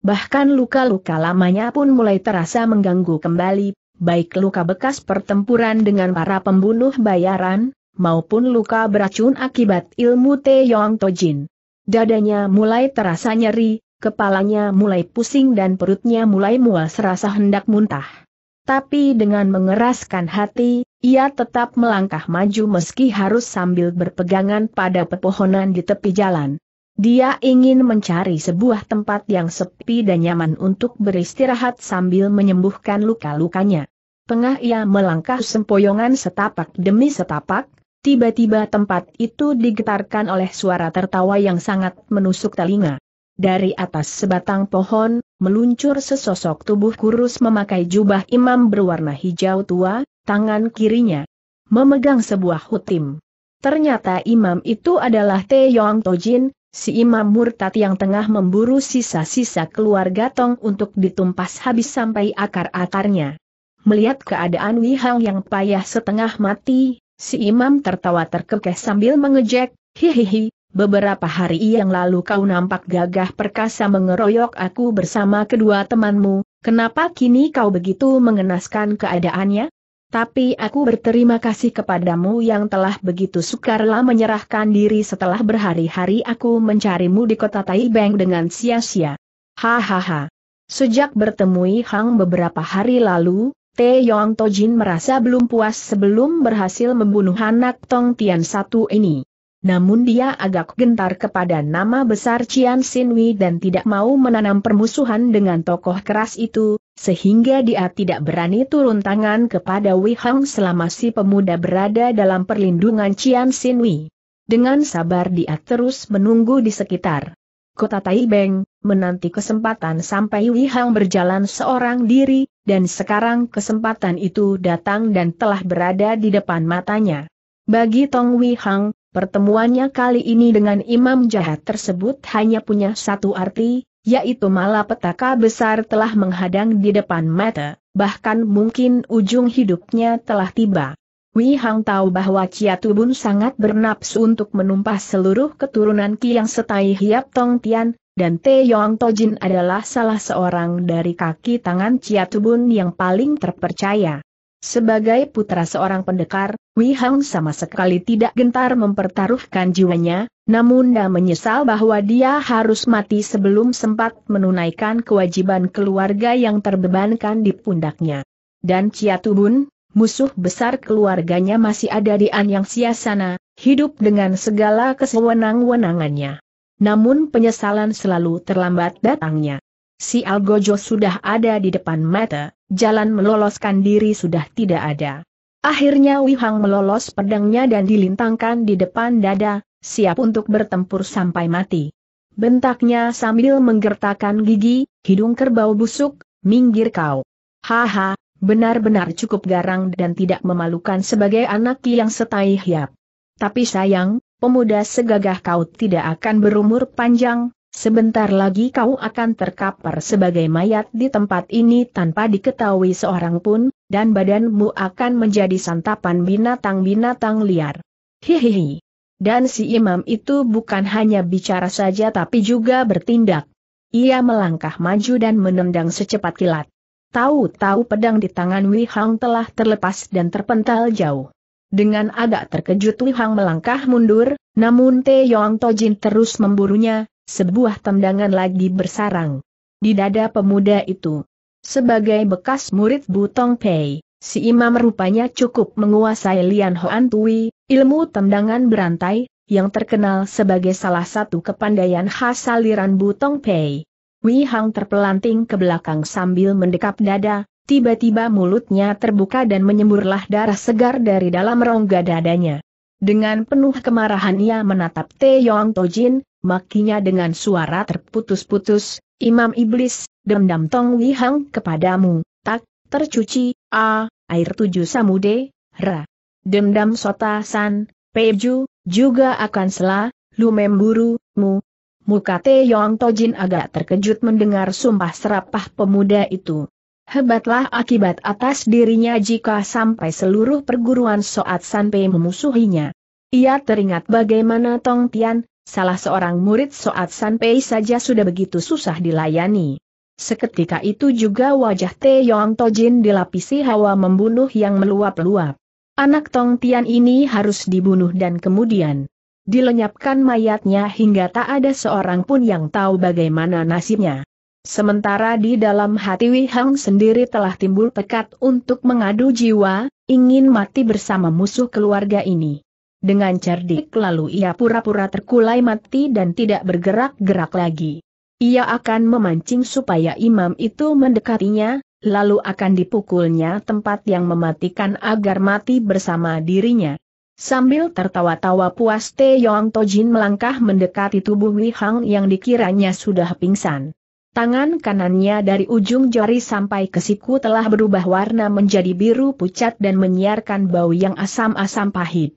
Bahkan luka-luka lamanya pun mulai terasa mengganggu kembali, baik luka bekas pertempuran dengan para pembunuh bayaran, maupun luka beracun akibat ilmu Te Yong Tojin. Dadanya mulai terasa nyeri, kepalanya mulai pusing dan perutnya mulai mual serasa hendak muntah. Tapi dengan mengeraskan hati, ia tetap melangkah maju meski harus sambil berpegangan pada pepohonan di tepi jalan. Dia ingin mencari sebuah tempat yang sepi dan nyaman untuk beristirahat sambil menyembuhkan luka-lukanya. Tengah ia melangkah sempoyongan setapak demi setapak, tiba-tiba tempat itu digetarkan oleh suara tertawa yang sangat menusuk telinga. Dari atas sebatang pohon, meluncur sesosok tubuh kurus memakai jubah imam berwarna hijau tua, tangan kirinya memegang sebuah hutim. Ternyata imam itu adalah Te Yong Tojin, si imam murtad yang tengah memburu sisa-sisa keluarga Tong untuk ditumpas habis sampai akar-akarnya. Melihat keadaan Wi Hang yang payah setengah mati, si imam tertawa terkekeh sambil mengejek, hihihi, beberapa hari yang lalu kau nampak gagah perkasa mengeroyok aku bersama kedua temanmu, kenapa kini kau begitu mengenaskan keadaannya? Tapi aku berterima kasih kepadamu yang telah begitu sukarela menyerahkan diri setelah berhari-hari aku mencarimu di kota Taibeng dengan sia-sia. Hahaha. Sejak bertemui Hang beberapa hari lalu, Te Yong Tojin merasa belum puas sebelum berhasil membunuh anak Tong Tian satu ini. Namun dia agak gentar kepada nama besar Cian Sin Wi dan tidak mau menanam permusuhan dengan tokoh keras itu, sehingga dia tidak berani turun tangan kepada Wi Hang selama si pemuda berada dalam perlindungan Cian Sin Wi. Dengan sabar dia terus menunggu di sekitar kota Taibeng, menanti kesempatan sampai Wi Hang berjalan seorang diri, dan sekarang kesempatan itu datang dan telah berada di depan matanya. Bagi Tong Wi Hang, pertemuannya kali ini dengan Imam Jahat tersebut hanya punya satu arti, yaitu malapetaka besar telah menghadang di depan mata, bahkan mungkin ujung hidupnya telah tiba. Wi Hang tahu bahwa Ciatubun sangat bernapsu untuk menumpas seluruh keturunan Ki yang setai Hiap Tong Tian, dan Te Yong Tojin adalah salah seorang dari kaki tangan Ciatubun yang paling terpercaya. Sebagai putra seorang pendekar, Wi Hang sama sekali tidak gentar mempertaruhkan jiwanya, namun dia menyesal bahwa dia harus mati sebelum sempat menunaikan kewajiban keluarga yang terbebankan di pundaknya. Dan Ciatubun, musuh besar keluarganya, masih ada di Anyang Xia sana, hidup dengan segala kesewenang-wenangannya. Namun penyesalan selalu terlambat datangnya. Si Algojo sudah ada di depan mata, jalan meloloskan diri sudah tidak ada. Akhirnya Wi Hang melolos pedangnya dan dilintangkan di depan dada, siap untuk bertempur sampai mati. Bentaknya sambil menggertakkan gigi, "Hidung kerbau busuk, minggir kau!" Haha, benar-benar cukup garang dan tidak memalukan sebagai anak Ki yang setai Hiap. Tapi sayang, pemuda segagah kau tidak akan berumur panjang, sebentar lagi kau akan terkapar sebagai mayat di tempat ini tanpa diketahui seorang pun, dan badanmu akan menjadi santapan binatang-binatang liar. Hihihi. Dan si imam itu bukan hanya bicara saja tapi juga bertindak. Ia melangkah maju dan menendang secepat kilat. Tahu-tahu pedang di tangan Wi Hang telah terlepas dan terpental jauh. Dengan agak terkejut Wi Hang melangkah mundur, namun Te Yong Tojin terus memburunya, sebuah tendangan lagi bersarang di dada pemuda itu. Sebagai bekas murid Butong Pei, si imam rupanya cukup menguasai Lian Hoan Tui, ilmu tendangan berantai, yang terkenal sebagai salah satu kepandaian khas aliran Butong Pei. Wi Hang terpelanting ke belakang sambil mendekap dada. Tiba-tiba mulutnya terbuka dan menyemburlah darah segar dari dalam rongga dadanya. Dengan penuh kemarahan ia menatap Te Yong Tojin, makinya dengan suara terputus-putus, "Imam Iblis, dendam Tong Wi Hang kepadamu, tak tercuci, a, air tujuh samude, ra. Dendam Sota San, Peju, juga akan sela, lu memburu, mu." Muka Te Yong Tojin agak terkejut mendengar sumpah serapah pemuda itu. Hebatlah akibat atas dirinya jika sampai seluruh perguruan Soat Sanpei memusuhinya. Ia teringat bagaimana Tong Tian, salah seorang murid Soat Sanpei saja sudah begitu susah dilayani. Seketika itu juga wajah Te Yong Tojin dilapisi hawa membunuh yang meluap-luap. Anak Tong Tian ini harus dibunuh dan kemudian dilenyapkan mayatnya hingga tak ada seorang pun yang tahu bagaimana nasibnya. Sementara di dalam hati Wi Hang sendiri telah timbul tekad untuk mengadu jiwa, ingin mati bersama musuh keluarga ini. Dengan cerdik lalu ia pura-pura terkulai mati dan tidak bergerak-gerak lagi. Ia akan memancing supaya imam itu mendekatinya, lalu akan dipukulnya tempat yang mematikan agar mati bersama dirinya. Sambil tertawa-tawa puas, Te Yong Tojin melangkah mendekati tubuh Wi Hang yang dikiranya sudah pingsan. Tangan kanannya dari ujung jari sampai ke siku telah berubah warna menjadi biru pucat dan menyiarkan bau yang asam-asam pahit.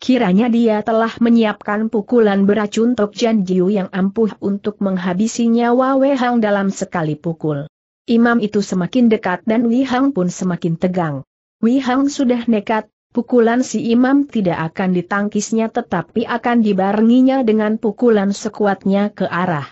Kiranya dia telah menyiapkan pukulan beracun Tok Janjiu yang ampuh untuk menghabisi nyawa Wi Hang dalam sekali pukul. Imam itu semakin dekat dan Wi Hang pun semakin tegang. Wi Hang sudah nekat, pukulan si imam tidak akan ditangkisnya tetapi akan dibarenginya dengan pukulan sekuatnya ke arah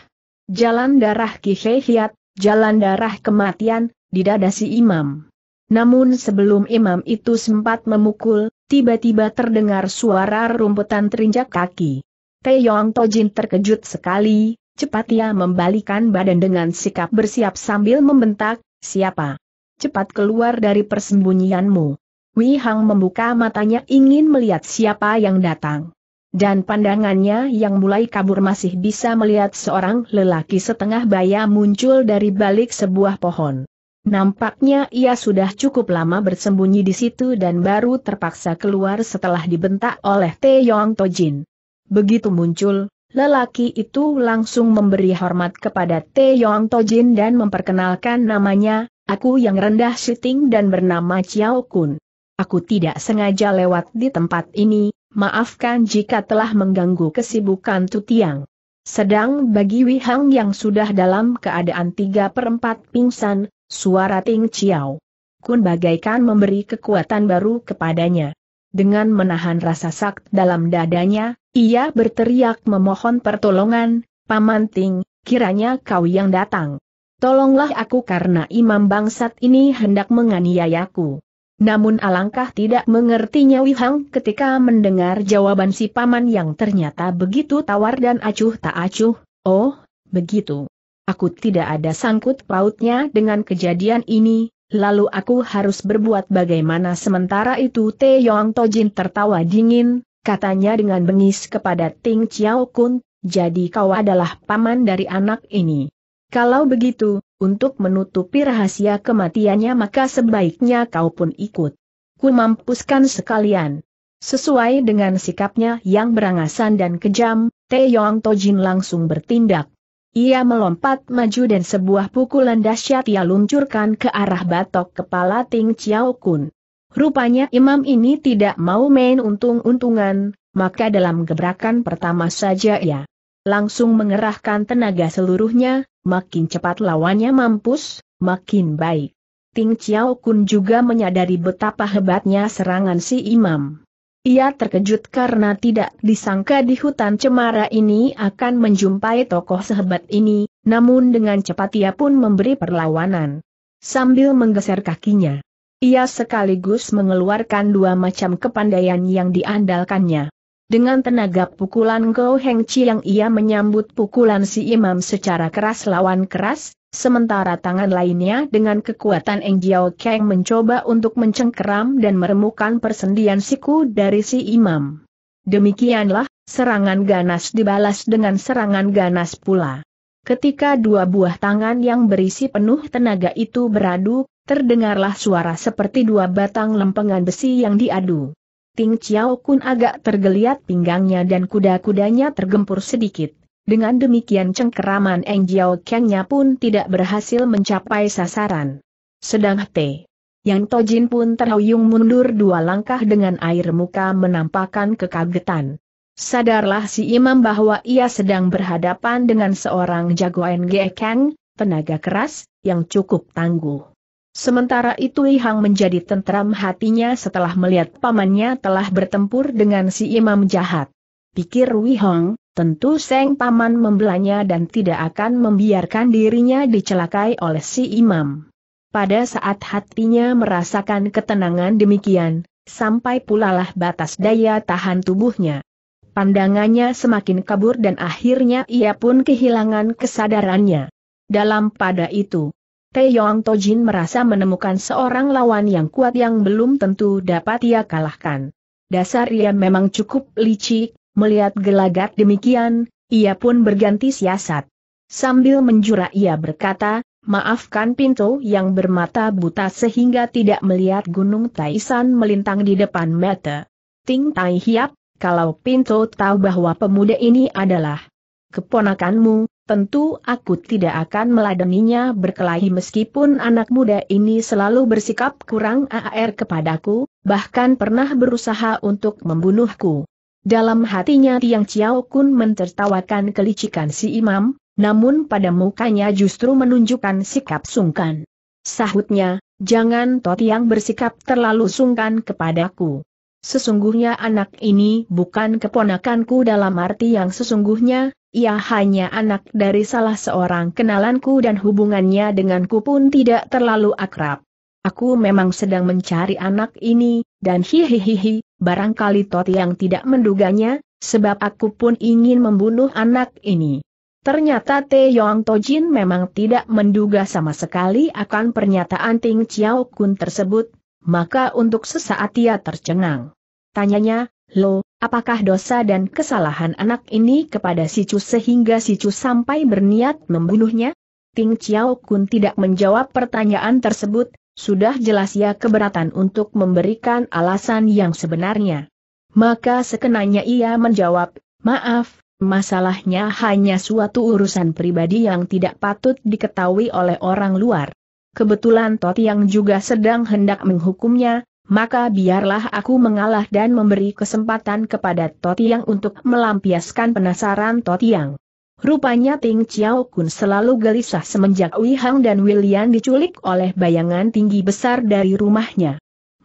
jalan darah kihehiat, jalan darah kematian, di dada si imam. Namun sebelum imam itu sempat memukul, tiba-tiba terdengar suara rumputan terinjak kaki. Te Yong Tojin terkejut sekali, cepat ia membalikan badan dengan sikap bersiap sambil membentak, "Siapa? Cepat keluar dari persembunyianmu." Wi Hang membuka matanya ingin melihat siapa yang datang. Dan pandangannya yang mulai kabur masih bisa melihat seorang lelaki setengah baya muncul dari balik sebuah pohon. Nampaknya ia sudah cukup lama bersembunyi di situ dan baru terpaksa keluar setelah dibentak oleh Te Yong Tojin. Begitu muncul, lelaki itu langsung memberi hormat kepada Te Yong Tojin dan memperkenalkan namanya, "Aku yang rendah siting dan bernama Chiao Kun." Aku tidak sengaja lewat di tempat ini, maafkan jika telah mengganggu kesibukan Tu Tiang. Sedang bagi Wi Hang yang sudah dalam keadaan tiga perempat pingsan, suara Ting Chiao Kun bagaikan memberi kekuatan baru kepadanya. Dengan menahan rasa sakit dalam dadanya, ia berteriak memohon pertolongan, "Paman Ting, kiranya kau yang datang. Tolonglah aku karena imam bangsat ini hendak menganiayaku." Namun alangkah tidak mengertinya Wi Hang ketika mendengar jawaban si paman yang ternyata begitu tawar dan acuh tak acuh. "Oh, begitu. Aku tidak ada sangkut pautnya dengan kejadian ini, lalu aku harus berbuat bagaimana?" Sementara itu Te Yong Tojin tertawa dingin, katanya dengan bengis kepada Ting Chiao Kun, "Jadi kau adalah paman dari anak ini. Kalau begitu, untuk menutupi rahasia kematiannya maka sebaiknya kau pun ikut. Ku mampuskan sekalian." Sesuai dengan sikapnya yang berangasan dan kejam, Te Yong Tojin langsung bertindak. Ia melompat maju dan sebuah pukulan dahsyat ia luncurkan ke arah batok kepala Ting Chiao Kun. Rupanya imam ini tidak mau main untung-untungan, maka dalam gebrakan pertama saja ia langsung mengerahkan tenaga seluruhnya. Makin cepat lawannya mampus, makin baik. Ting Chiao Kun juga menyadari betapa hebatnya serangan si imam. Ia terkejut karena tidak disangka di hutan cemara ini akan menjumpai tokoh sehebat ini, namun dengan cepat ia pun memberi perlawanan. Sambil menggeser kakinya, ia sekaligus mengeluarkan dua macam kepandaian yang diandalkannya. Dengan tenaga pukulan Gou Hengci yang ia menyambut pukulan si imam secara keras lawan keras, sementara tangan lainnya dengan kekuatan Eng Jiao Kang mencoba untuk mencengkeram dan meremukkan persendian siku dari si imam. Demikianlah, serangan ganas dibalas dengan serangan ganas pula. Ketika dua buah tangan yang berisi penuh tenaga itu beradu, terdengarlah suara seperti dua batang lempengan besi yang diadu. Ting Chiao Kun agak tergeliat pinggangnya dan kuda-kudanya tergempur sedikit. Dengan demikian cengkeraman Eng Jiao Kangnya pun tidak berhasil mencapai sasaran. Sedang Te Yang Tojin pun terhuyung mundur dua langkah dengan air muka menampakkan kekagetan. Sadarlah si imam bahwa ia sedang berhadapan dengan seorang jagoan gekeng, tenaga keras, yang cukup tangguh. Sementara itu Wi Hang menjadi tentram hatinya setelah melihat pamannya telah bertempur dengan si imam jahat. Pikir Wi Hang, tentu sang paman membelanya dan tidak akan membiarkan dirinya dicelakai oleh si imam. Pada saat hatinya merasakan ketenangan demikian, sampai pulalah batas daya tahan tubuhnya. Pandangannya semakin kabur dan akhirnya ia pun kehilangan kesadarannya. Dalam pada itu, Te Yong Tojin merasa menemukan seorang lawan yang kuat yang belum tentu dapat ia kalahkan. Dasar ia memang cukup licik, melihat gelagat demikian, ia pun berganti siasat. Sambil menjura ia berkata, "Maafkan pintu yang bermata buta sehingga tidak melihat gunung Tai San melintang di depan mata. Ting Tai Hiap, kalau pintu tahu bahwa pemuda ini adalah keponakanmu, tentu aku tidak akan meladeninya berkelahi meskipun anak muda ini selalu bersikap kurang aar kepadaku, bahkan pernah berusaha untuk membunuhku." Dalam hatinya Tiang Chiao Kun mentertawakan kelicikan si imam, namun pada mukanya justru menunjukkan sikap sungkan. Sahutnya, "Jangan To Tiang bersikap terlalu sungkan kepadaku. Sesungguhnya anak ini bukan keponakanku dalam arti yang sesungguhnya. Ia hanya anak dari salah seorang kenalanku dan hubungannya denganku pun tidak terlalu akrab. Aku memang sedang mencari anak ini, dan hihihihi, barangkali To Tiang tidak menduganya, sebab aku pun ingin membunuh anak ini." Ternyata Te Yong Tojin memang tidak menduga sama sekali akan pernyataan Ting Chiao Kun tersebut, maka untuk sesaat ia tercengang. Tanyanya, "Lo, apakah dosa dan kesalahan anak ini kepada si Cu sehingga si Cu sampai berniat membunuhnya?" Ting Chiao Kun tidak menjawab pertanyaan tersebut, sudah jelas ia keberatan untuk memberikan alasan yang sebenarnya. Maka sekenanya ia menjawab, "Maaf, masalahnya hanya suatu urusan pribadi yang tidak patut diketahui oleh orang luar. Kebetulan To Tiang juga sedang hendak menghukumnya, maka biarlah aku mengalah dan memberi kesempatan kepada Totiang untuk melampiaskan penasaran Totiang. Rupanya Ting Chiao Kun selalu gelisah semenjak Wi Hang dan William diculik oleh bayangan tinggi besar dari rumahnya.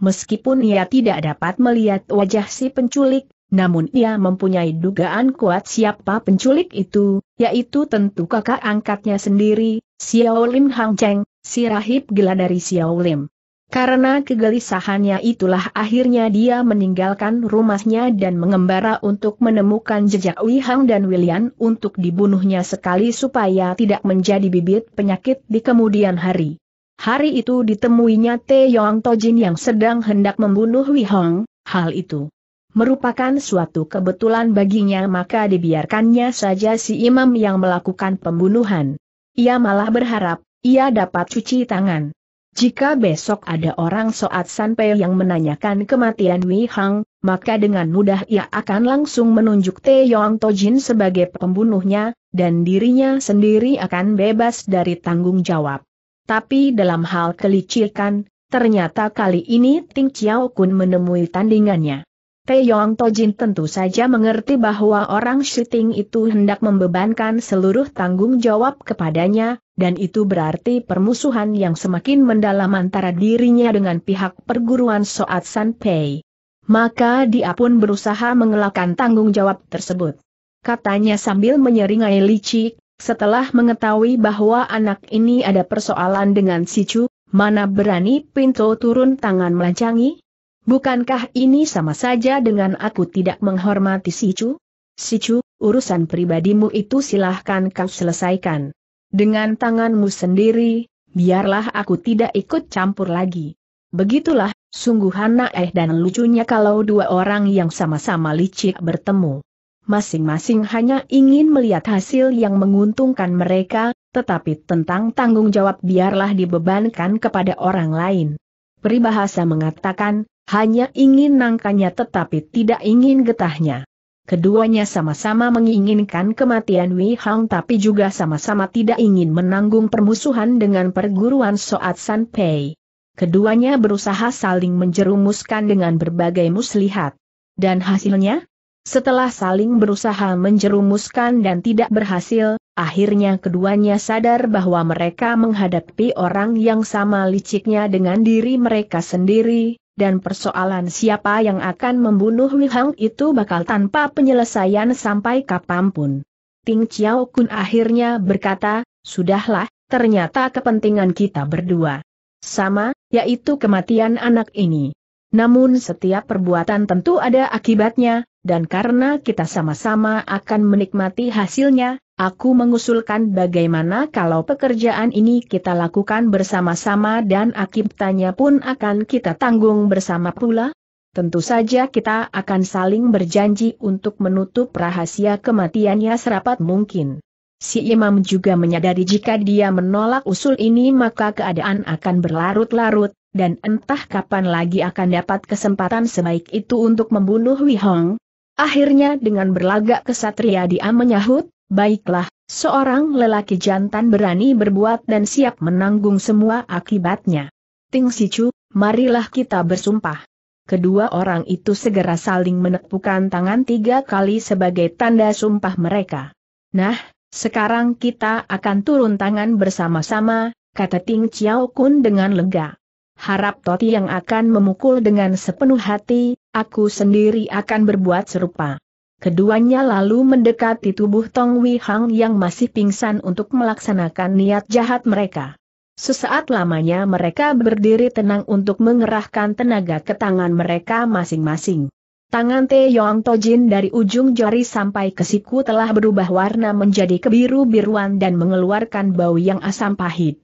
Meskipun ia tidak dapat melihat wajah si penculik, namun ia mempunyai dugaan kuat siapa penculik itu, yaitu tentu kakak angkatnya sendiri, Xiao Lim Hang Cheng, si rahib gila dari Xiao Lim. Karena kegelisahannya itulah akhirnya dia meninggalkan rumahnya dan mengembara untuk menemukan jejak Wi Hang dan William untuk dibunuhnya sekali supaya tidak menjadi bibit penyakit di kemudian hari. Hari itu ditemuinya Te Yong Tojin yang sedang hendak membunuh Wi Hang. Hal itu merupakan suatu kebetulan baginya, maka dibiarkannya saja si imam yang melakukan pembunuhan. Ia malah berharap ia dapat cuci tangan. Jika besok ada orang Soat Sanpei yang menanyakan kematian Wi Hang, maka dengan mudah ia akan langsung menunjuk Te Yong Tojin sebagai pembunuhnya, dan dirinya sendiri akan bebas dari tanggung jawab. Tapi dalam hal kelicikan, ternyata kali ini Ting Chiao Kun menemui tandingannya. Te Yong Tojin tentu saja mengerti bahwa orang Shiting itu hendak membebankan seluruh tanggung jawab kepadanya, dan itu berarti permusuhan yang semakin mendalam antara dirinya dengan pihak perguruan Soat Sanpei. Maka dia pun berusaha mengelakkan tanggung jawab tersebut. Katanya sambil menyeringai licik, setelah mengetahui bahwa anak ini ada persoalan dengan si Chu, mana berani pintu turun tangan melancangi? Bukankah ini sama saja dengan aku tidak menghormati si Chu? Si Chu, urusan pribadimu itu silahkan kau selesaikan dengan tanganmu sendiri, biarlah aku tidak ikut campur lagi. Begitulah, sungguh aneh dan lucunya kalau dua orang yang sama-sama licik bertemu. Masing-masing hanya ingin melihat hasil yang menguntungkan mereka, tetapi tentang tanggung jawab biarlah dibebankan kepada orang lain. Peribahasa mengatakan, hanya ingin nangkanya tetapi tidak ingin getahnya. Keduanya sama-sama menginginkan kematian Wi Hang tapi juga sama-sama tidak ingin menanggung permusuhan dengan perguruan Soat Sanpei. Keduanya berusaha saling menjerumuskan dengan berbagai muslihat. Dan hasilnya? Setelah saling berusaha menjerumuskan dan tidak berhasil, akhirnya keduanya sadar bahwa mereka menghadapi orang yang sama liciknya dengan diri mereka sendiri, dan persoalan siapa yang akan membunuh Wi Hang itu bakal tanpa penyelesaian sampai kapanpun. Ting Chiao Kun akhirnya berkata, "Sudahlah, ternyata kepentingan kita berdua sama, yaitu kematian anak ini. Namun setiap perbuatan tentu ada akibatnya. Dan karena kita sama-sama akan menikmati hasilnya, aku mengusulkan bagaimana kalau pekerjaan ini kita lakukan bersama-sama dan akibatnya pun akan kita tanggung bersama pula? Tentu saja kita akan saling berjanji untuk menutup rahasia kematiannya serapat mungkin." Si imam juga menyadari jika dia menolak usul ini maka keadaan akan berlarut-larut, dan entah kapan lagi akan dapat kesempatan sebaik itu untuk membunuh Wi Hang. Akhirnya dengan berlagak kesatria dia menyahut, "Baiklah, seorang lelaki jantan berani berbuat dan siap menanggung semua akibatnya. Ting Si Chu, marilah kita bersumpah." Kedua orang itu segera saling menepukkan tangan tiga kali sebagai tanda sumpah mereka. "Nah, sekarang kita akan turun tangan bersama-sama," kata Ting Chiao Kun dengan lega. "Harap Toti yang akan memukul dengan sepenuh hati, aku sendiri akan berbuat serupa." Keduanya lalu mendekati tubuh Tong Wi Hang yang masih pingsan untuk melaksanakan niat jahat mereka. Sesaat lamanya mereka berdiri tenang untuk mengerahkan tenaga ke tangan mereka masing-masing. Tangan Te Yong Tojin dari ujung jari sampai ke siku telah berubah warna menjadi kebiru-biruan dan mengeluarkan bau yang asam pahit.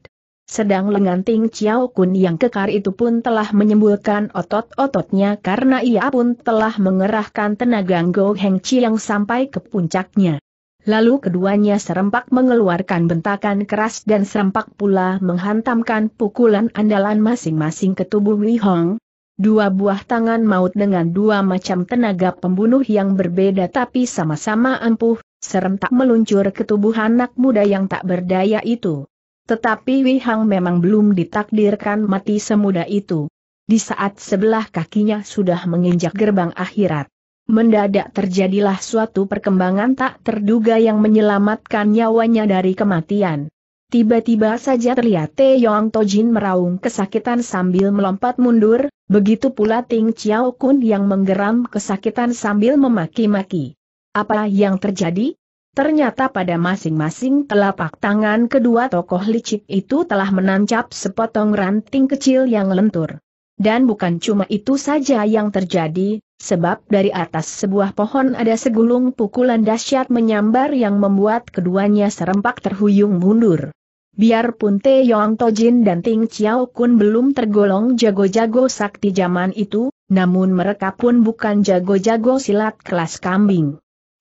Sedang lengan Ting Chiao Kun yang kekar itu pun telah menyembulkan otot-ototnya karena ia pun telah mengerahkan tenaga Gou Hengci yang sampai ke puncaknya. Lalu keduanya serempak mengeluarkan bentakan keras dan serempak pula menghantamkan pukulan andalan masing-masing ke tubuh Wi Hang. Dua buah tangan maut dengan dua macam tenaga pembunuh yang berbeda tapi sama-sama ampuh, serentak meluncur ke tubuh anak muda yang tak berdaya itu. Tetapi Wi Hang memang belum ditakdirkan mati semudah itu. di saat sebelah kakinya sudah menginjak gerbang akhirat. Mendadak terjadilah suatu perkembangan tak terduga yang menyelamatkan nyawanya dari kematian. Tiba-tiba saja terlihat Te Yong Tojin meraung kesakitan sambil melompat mundur, begitu pula Ting Chiao Kun yang menggeram kesakitan sambil memaki-maki. Apa yang terjadi? Ternyata pada masing-masing telapak tangan kedua tokoh licik itu telah menancap sepotong ranting kecil yang lentur. Dan bukan cuma itu saja yang terjadi, sebab dari atas sebuah pohon ada segulung pukulan dahsyat menyambar yang membuat keduanya serempak terhuyung mundur. Biarpun Te Yong Tojin dan Ting Chiao Kun belum tergolong jago-jago sakti zaman itu, namun mereka pun bukan jago-jago silat kelas kambing.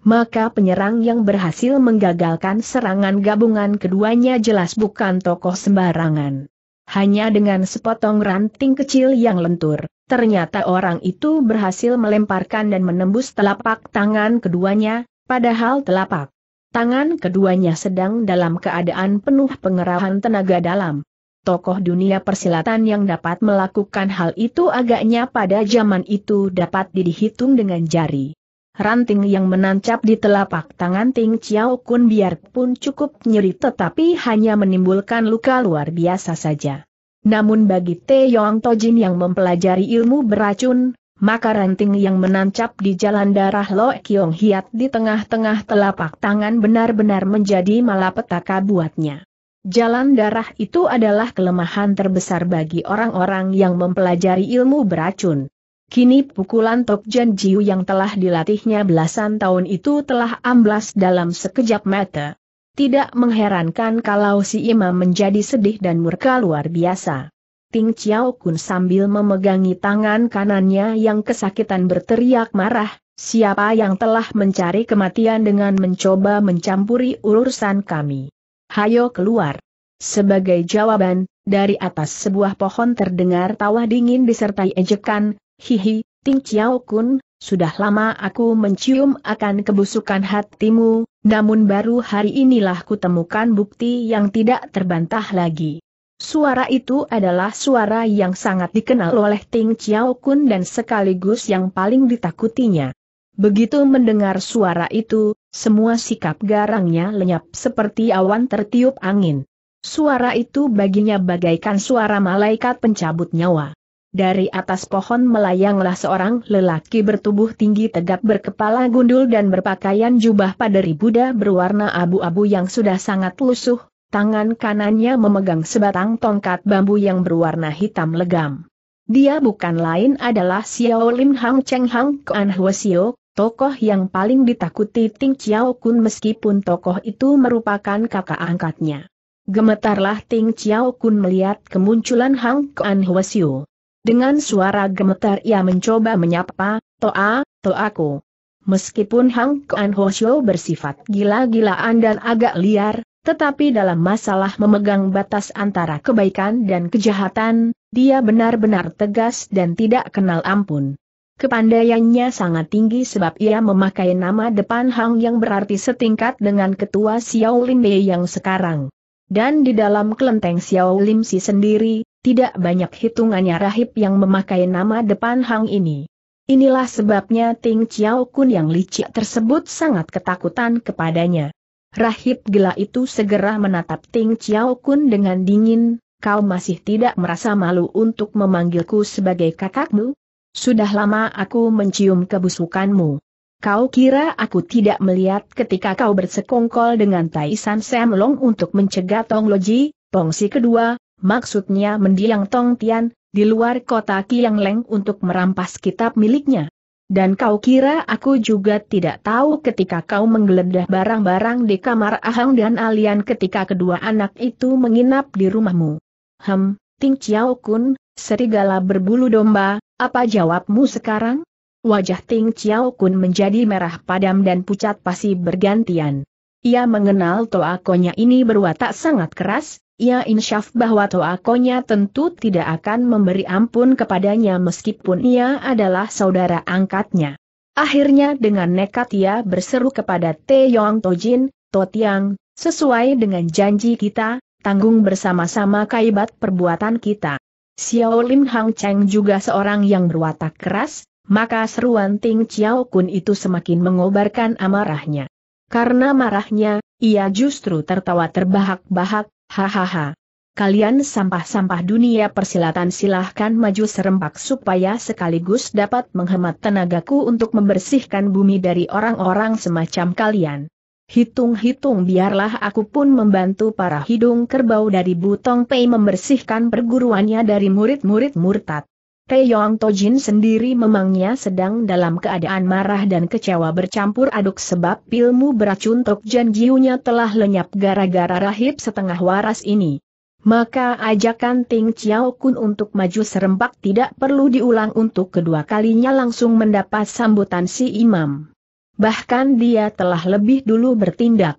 Maka penyerang yang berhasil menggagalkan serangan gabungan keduanya jelas bukan tokoh sembarangan. Hanya dengan sepotong ranting kecil yang lentur, ternyata orang itu berhasil melemparkan dan menembus telapak tangan keduanya, padahal telapak tangan keduanya sedang dalam keadaan penuh pengerahan tenaga dalam. Tokoh dunia persilatan yang dapat melakukan hal itu agaknya pada zaman itu dapat dihitung dengan jari. Ranting yang menancap di telapak tangan Ting Chiao Kun biarpun cukup nyeri tetapi hanya menimbulkan luka luar biasa saja. Namun bagi Te Yong Tojin yang mempelajari ilmu beracun, maka ranting yang menancap di jalan darah Lo Kiong Hiat di tengah-tengah telapak tangan benar-benar menjadi malapetaka buatnya. Jalan darah itu adalah kelemahan terbesar bagi orang-orang yang mempelajari ilmu beracun. Kini pukulan Tok Janjiu yang telah dilatihnya belasan tahun itu telah amblas dalam sekejap mata. Tidak mengherankan kalau si imam menjadi sedih dan murka luar biasa. Ting Chiao Kun sambil memegangi tangan kanannya yang kesakitan berteriak marah, siapa yang telah mencari kematian dengan mencoba mencampuri urusan kami? Hayo keluar! Sebagai jawaban, dari atas sebuah pohon terdengar tawa dingin disertai ejekan. Hihi, Ting Chiao Kun, sudah lama aku mencium akan kebusukan hatimu, namun baru hari inilah kutemukan bukti yang tidak terbantah lagi. Suara itu adalah suara yang sangat dikenal oleh Ting Chiao Kun dan sekaligus yang paling ditakutinya. Begitu mendengar suara itu, semua sikap garangnya lenyap seperti awan tertiup angin. Suara itu baginya bagaikan suara malaikat pencabut nyawa. Dari atas pohon melayanglah seorang lelaki bertubuh tinggi tegap berkepala gundul dan berpakaian jubah paderi Buddha berwarna abu-abu yang sudah sangat lusuh, tangan kanannya memegang sebatang tongkat bambu yang berwarna hitam legam. Dia bukan lain adalah Xiao Lim Hang Cheng Hang Kuan Hwasio, tokoh yang paling ditakuti Ting Chiao Kun meskipun tokoh itu merupakan kakak angkatnya. Gemetarlah Ting Chiao Kun melihat kemunculan Hang Kuan Hwasio. Dengan suara gemetar ia mencoba menyapa, "Toa, toaku." Meskipun Hang Kuan Hwasio bersifat gila-gilaan dan agak liar, tetapi dalam masalah memegang batas antara kebaikan dan kejahatan, dia benar-benar tegas dan tidak kenal ampun. Kepandaiannya sangat tinggi sebab ia memakai nama depan Hang yang berarti setingkat dengan ketua Xiao Lim Bei yang sekarang. Dan di dalam kelenteng Xiao Lim Si sendiri, tidak banyak hitungannya rahib yang memakai nama depan Hang ini. Inilah sebabnya Ting Chiao Kun yang licik tersebut sangat ketakutan kepadanya. Rahib gila itu segera menatap Ting Chiao Kun dengan dingin, "Kau masih tidak merasa malu untuk memanggilku sebagai kakakmu? Sudah lama aku mencium kebusukanmu. Kau kira aku tidak melihat ketika kau bersekongkol dengan Tai San Sam Long untuk mencegah Tong Lo Ji, Pongsi kedua? Maksudnya mendiang Tong Tian, di luar kota Kiang Leng untuk merampas kitab miliknya. Dan kau kira aku juga tidak tahu ketika kau menggeledah barang-barang di kamar Ahang dan Alian ketika kedua anak itu menginap di rumahmu." "Hem, Ting Chiao Kun, serigala berbulu domba, apa jawabmu sekarang?" Wajah Ting Chiao Kun menjadi merah padam dan pucat pasi bergantian. Ia mengenal toakonya ini berwatak sangat keras. Ia insyaf bahwa toakonya tentu tidak akan memberi ampun kepadanya meskipun ia adalah saudara angkatnya. Akhirnya dengan nekat ia berseru kepada Te Yong Tojin, "To Tiang, sesuai dengan janji kita, tanggung bersama-sama kaibat perbuatan kita. Xiao Lim Hang Cheng juga seorang yang berwatak keras, maka seruan Ting Chiao Kun itu semakin mengobarkan amarahnya. Karena marahnya, ia justru tertawa terbahak-bahak, hahaha. Kalian sampah-sampah dunia persilatan silahkan maju serempak supaya sekaligus dapat menghemat tenagaku untuk membersihkan bumi dari orang-orang semacam kalian. Hitung-hitung biarlah aku pun membantu para hidung kerbau dari Butong Pei membersihkan perguruannya dari murid-murid murtad. Te Yong Tojin sendiri memangnya sedang dalam keadaan marah dan kecewa bercampur aduk sebab ilmu beracun Tok Janjiu-nya telah lenyap gara-gara rahib setengah waras ini. Maka ajakan Ting Chiao Kun untuk maju serempak tidak perlu diulang untuk kedua kalinya langsung mendapat sambutan si imam. Bahkan dia telah lebih dulu bertindak.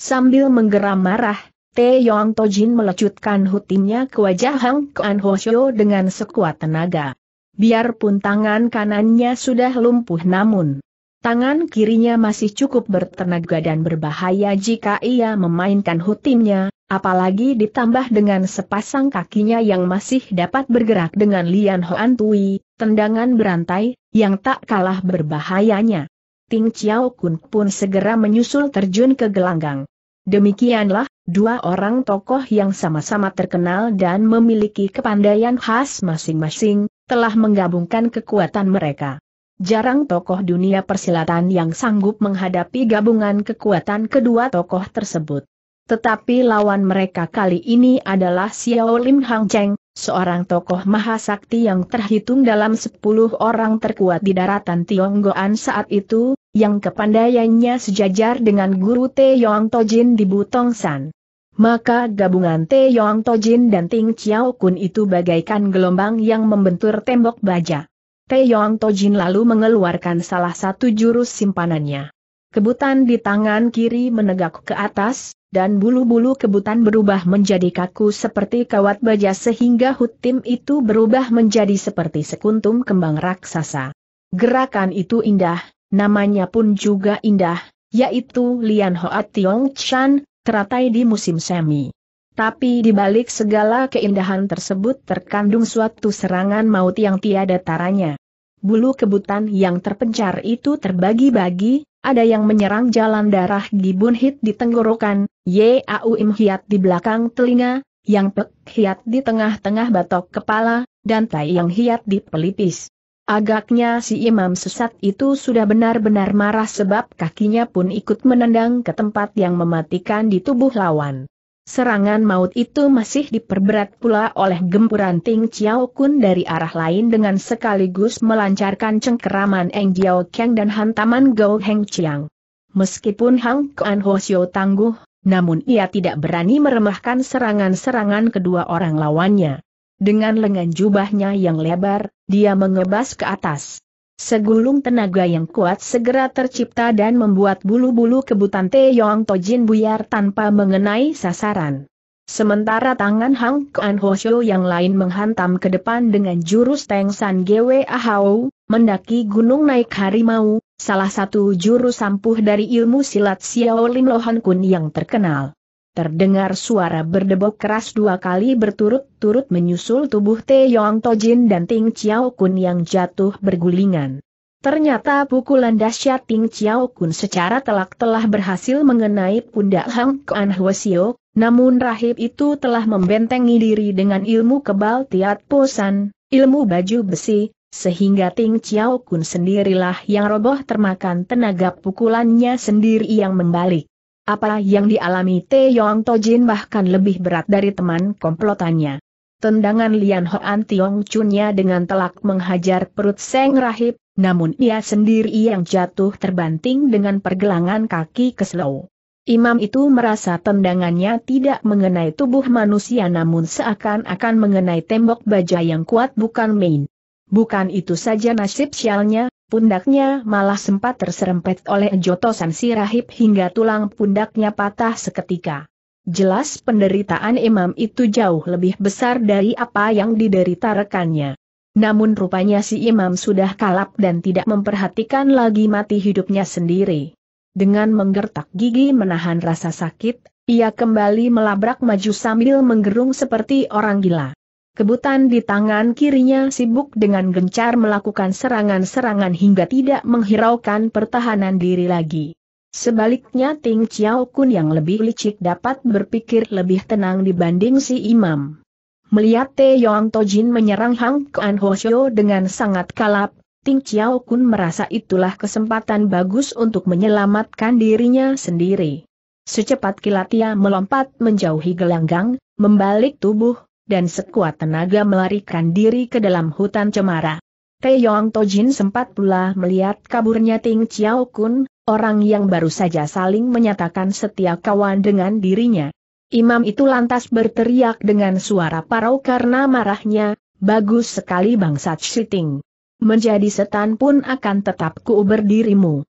Sambil menggeram marah, Te Yong Tojin melecutkan hutimnya ke wajah Hang Kuan Ho Shio dengan sekuat tenaga. Biarpun tangan kanannya sudah lumpuh namun tangan kirinya masih cukup bertenaga dan berbahaya jika ia memainkan hutimnya. Apalagi ditambah dengan sepasang kakinya yang masih dapat bergerak dengan Lian Hoan Tui, tendangan berantai, yang tak kalah berbahayanya. Ting Chiao Kun pun segera menyusul terjun ke gelanggang. Demikianlah, dua orang tokoh yang sama-sama terkenal dan memiliki kepandaian khas masing-masing, telah menggabungkan kekuatan mereka. Jarang tokoh dunia persilatan yang sanggup menghadapi gabungan kekuatan kedua tokoh tersebut. Tetapi lawan mereka kali ini adalah Xiao Lim Hang Cheng, seorang tokoh mahasakti yang terhitung dalam sepuluh orang terkuat di daratan Tionggoan saat itu, yang kepandaiannya sejajar dengan guru Te Yong Tojin di Butongsan. Maka gabungan Te Yong Tojin dan Ting Chiao Kun itu bagaikan gelombang yang membentur tembok baja. Te Yong Tojin lalu mengeluarkan salah satu jurus simpanannya. Kebutan di tangan kiri menegak ke atas, dan bulu-bulu kebutan berubah menjadi kaku seperti kawat baja sehingga hutim itu berubah menjadi seperti sekuntum kembang raksasa. Gerakan itu indah, namanya pun juga indah, yaitu Lian Hoa Tiong Chan, teratai di musim semi. Tapi di balik segala keindahan tersebut terkandung suatu serangan maut yang tiada taranya. Bulu kebutan yang terpencar itu terbagi-bagi, ada yang menyerang jalan darah Gibun Hit di tenggorokan, Yau Im Hiat di belakang telinga, Yang Pek Hiat di tengah-tengah batok kepala, dan Taiyang Hiat di pelipis. Agaknya si imam sesat itu sudah benar-benar marah sebab kakinya pun ikut menendang ke tempat yang mematikan di tubuh lawan. Serangan maut itu masih diperberat pula oleh gempuran Ting Chiao Kun dari arah lain dengan sekaligus melancarkan cengkeraman Eng Jiao Kang dan hantaman Gou Hengci. Meskipun Hang Kuan Ho Shio tangguh, namun ia tidak berani meremehkan serangan-serangan kedua orang lawannya. Dengan lengan jubahnya yang lebar, dia mengebas ke atas. Segulung tenaga yang kuat segera tercipta dan membuat bulu-bulu kebutan Te Yong Tojin buyar tanpa mengenai sasaran. Sementara tangan Hang Kuan Ho Shio yang lain menghantam ke depan dengan jurus Teng San Gwe Ahau, mendaki gunung naik harimau, salah satu jurus ampuh dari ilmu silat Xiao Lim Lohan Kun yang terkenal. Terdengar suara berdebok keras dua kali berturut-turut menyusul tubuh Te Yong Tojin dan Ting Chiao Kun yang jatuh bergulingan. Ternyata pukulan dahsyat Ting Chiao Kun secara telak telah berhasil mengenai pundak Hang Kuan Ho Shio, namun rahib itu telah membentengi diri dengan ilmu kebal tiat posan, ilmu baju besi, sehingga Ting Chiao Kun sendirilah yang roboh termakan tenaga pukulannya sendiri yang membalik. Apa yang dialami Te Yong Tojin bahkan lebih berat dari teman komplotannya. Tendangan Lian Hoan Tiong Chan-nya dengan telak menghajar perut Seng Rahib, namun ia sendiri yang jatuh terbanting dengan pergelangan kaki ke slow. Imam itu merasa tendangannya tidak mengenai tubuh manusia namun seakan-akan mengenai tembok baja yang kuat bukan main. Bukan itu saja nasib sialnya, pundaknya malah sempat terserempet oleh jotosan si rahib hingga tulang pundaknya patah seketika. Jelas penderitaan imam itu jauh lebih besar dari apa yang diderita rekannya. Namun rupanya si imam sudah kalap dan tidak memperhatikan lagi mati hidupnya sendiri. Dengan menggertak gigi menahan rasa sakit, ia kembali melabrak maju sambil menggerung seperti orang gila. Kebutan di tangan kirinya sibuk dengan gencar melakukan serangan-serangan hingga tidak menghiraukan pertahanan diri lagi. Sebaliknya Ting Chiao Kun yang lebih licik dapat berpikir lebih tenang dibanding si imam. Melihat Te Yong Tojin menyerang Hang Kuan Ho Shio dengan sangat kalap, Ting Chiao Kun merasa itulah kesempatan bagus untuk menyelamatkan dirinya sendiri. Secepat kilat ia melompat menjauhi gelanggang, membalik tubuh, dan sekuat tenaga melarikan diri ke dalam hutan cemara. Te Yong Tojin sempat pula melihat kaburnya Ting Chiao Kun, orang yang baru saja saling menyatakan setia kawan dengan dirinya. Imam itu lantas berteriak dengan suara parau karena marahnya, "Bagus sekali bangsat Shiting! Menjadi setan pun akan tetap ku uber dirimu."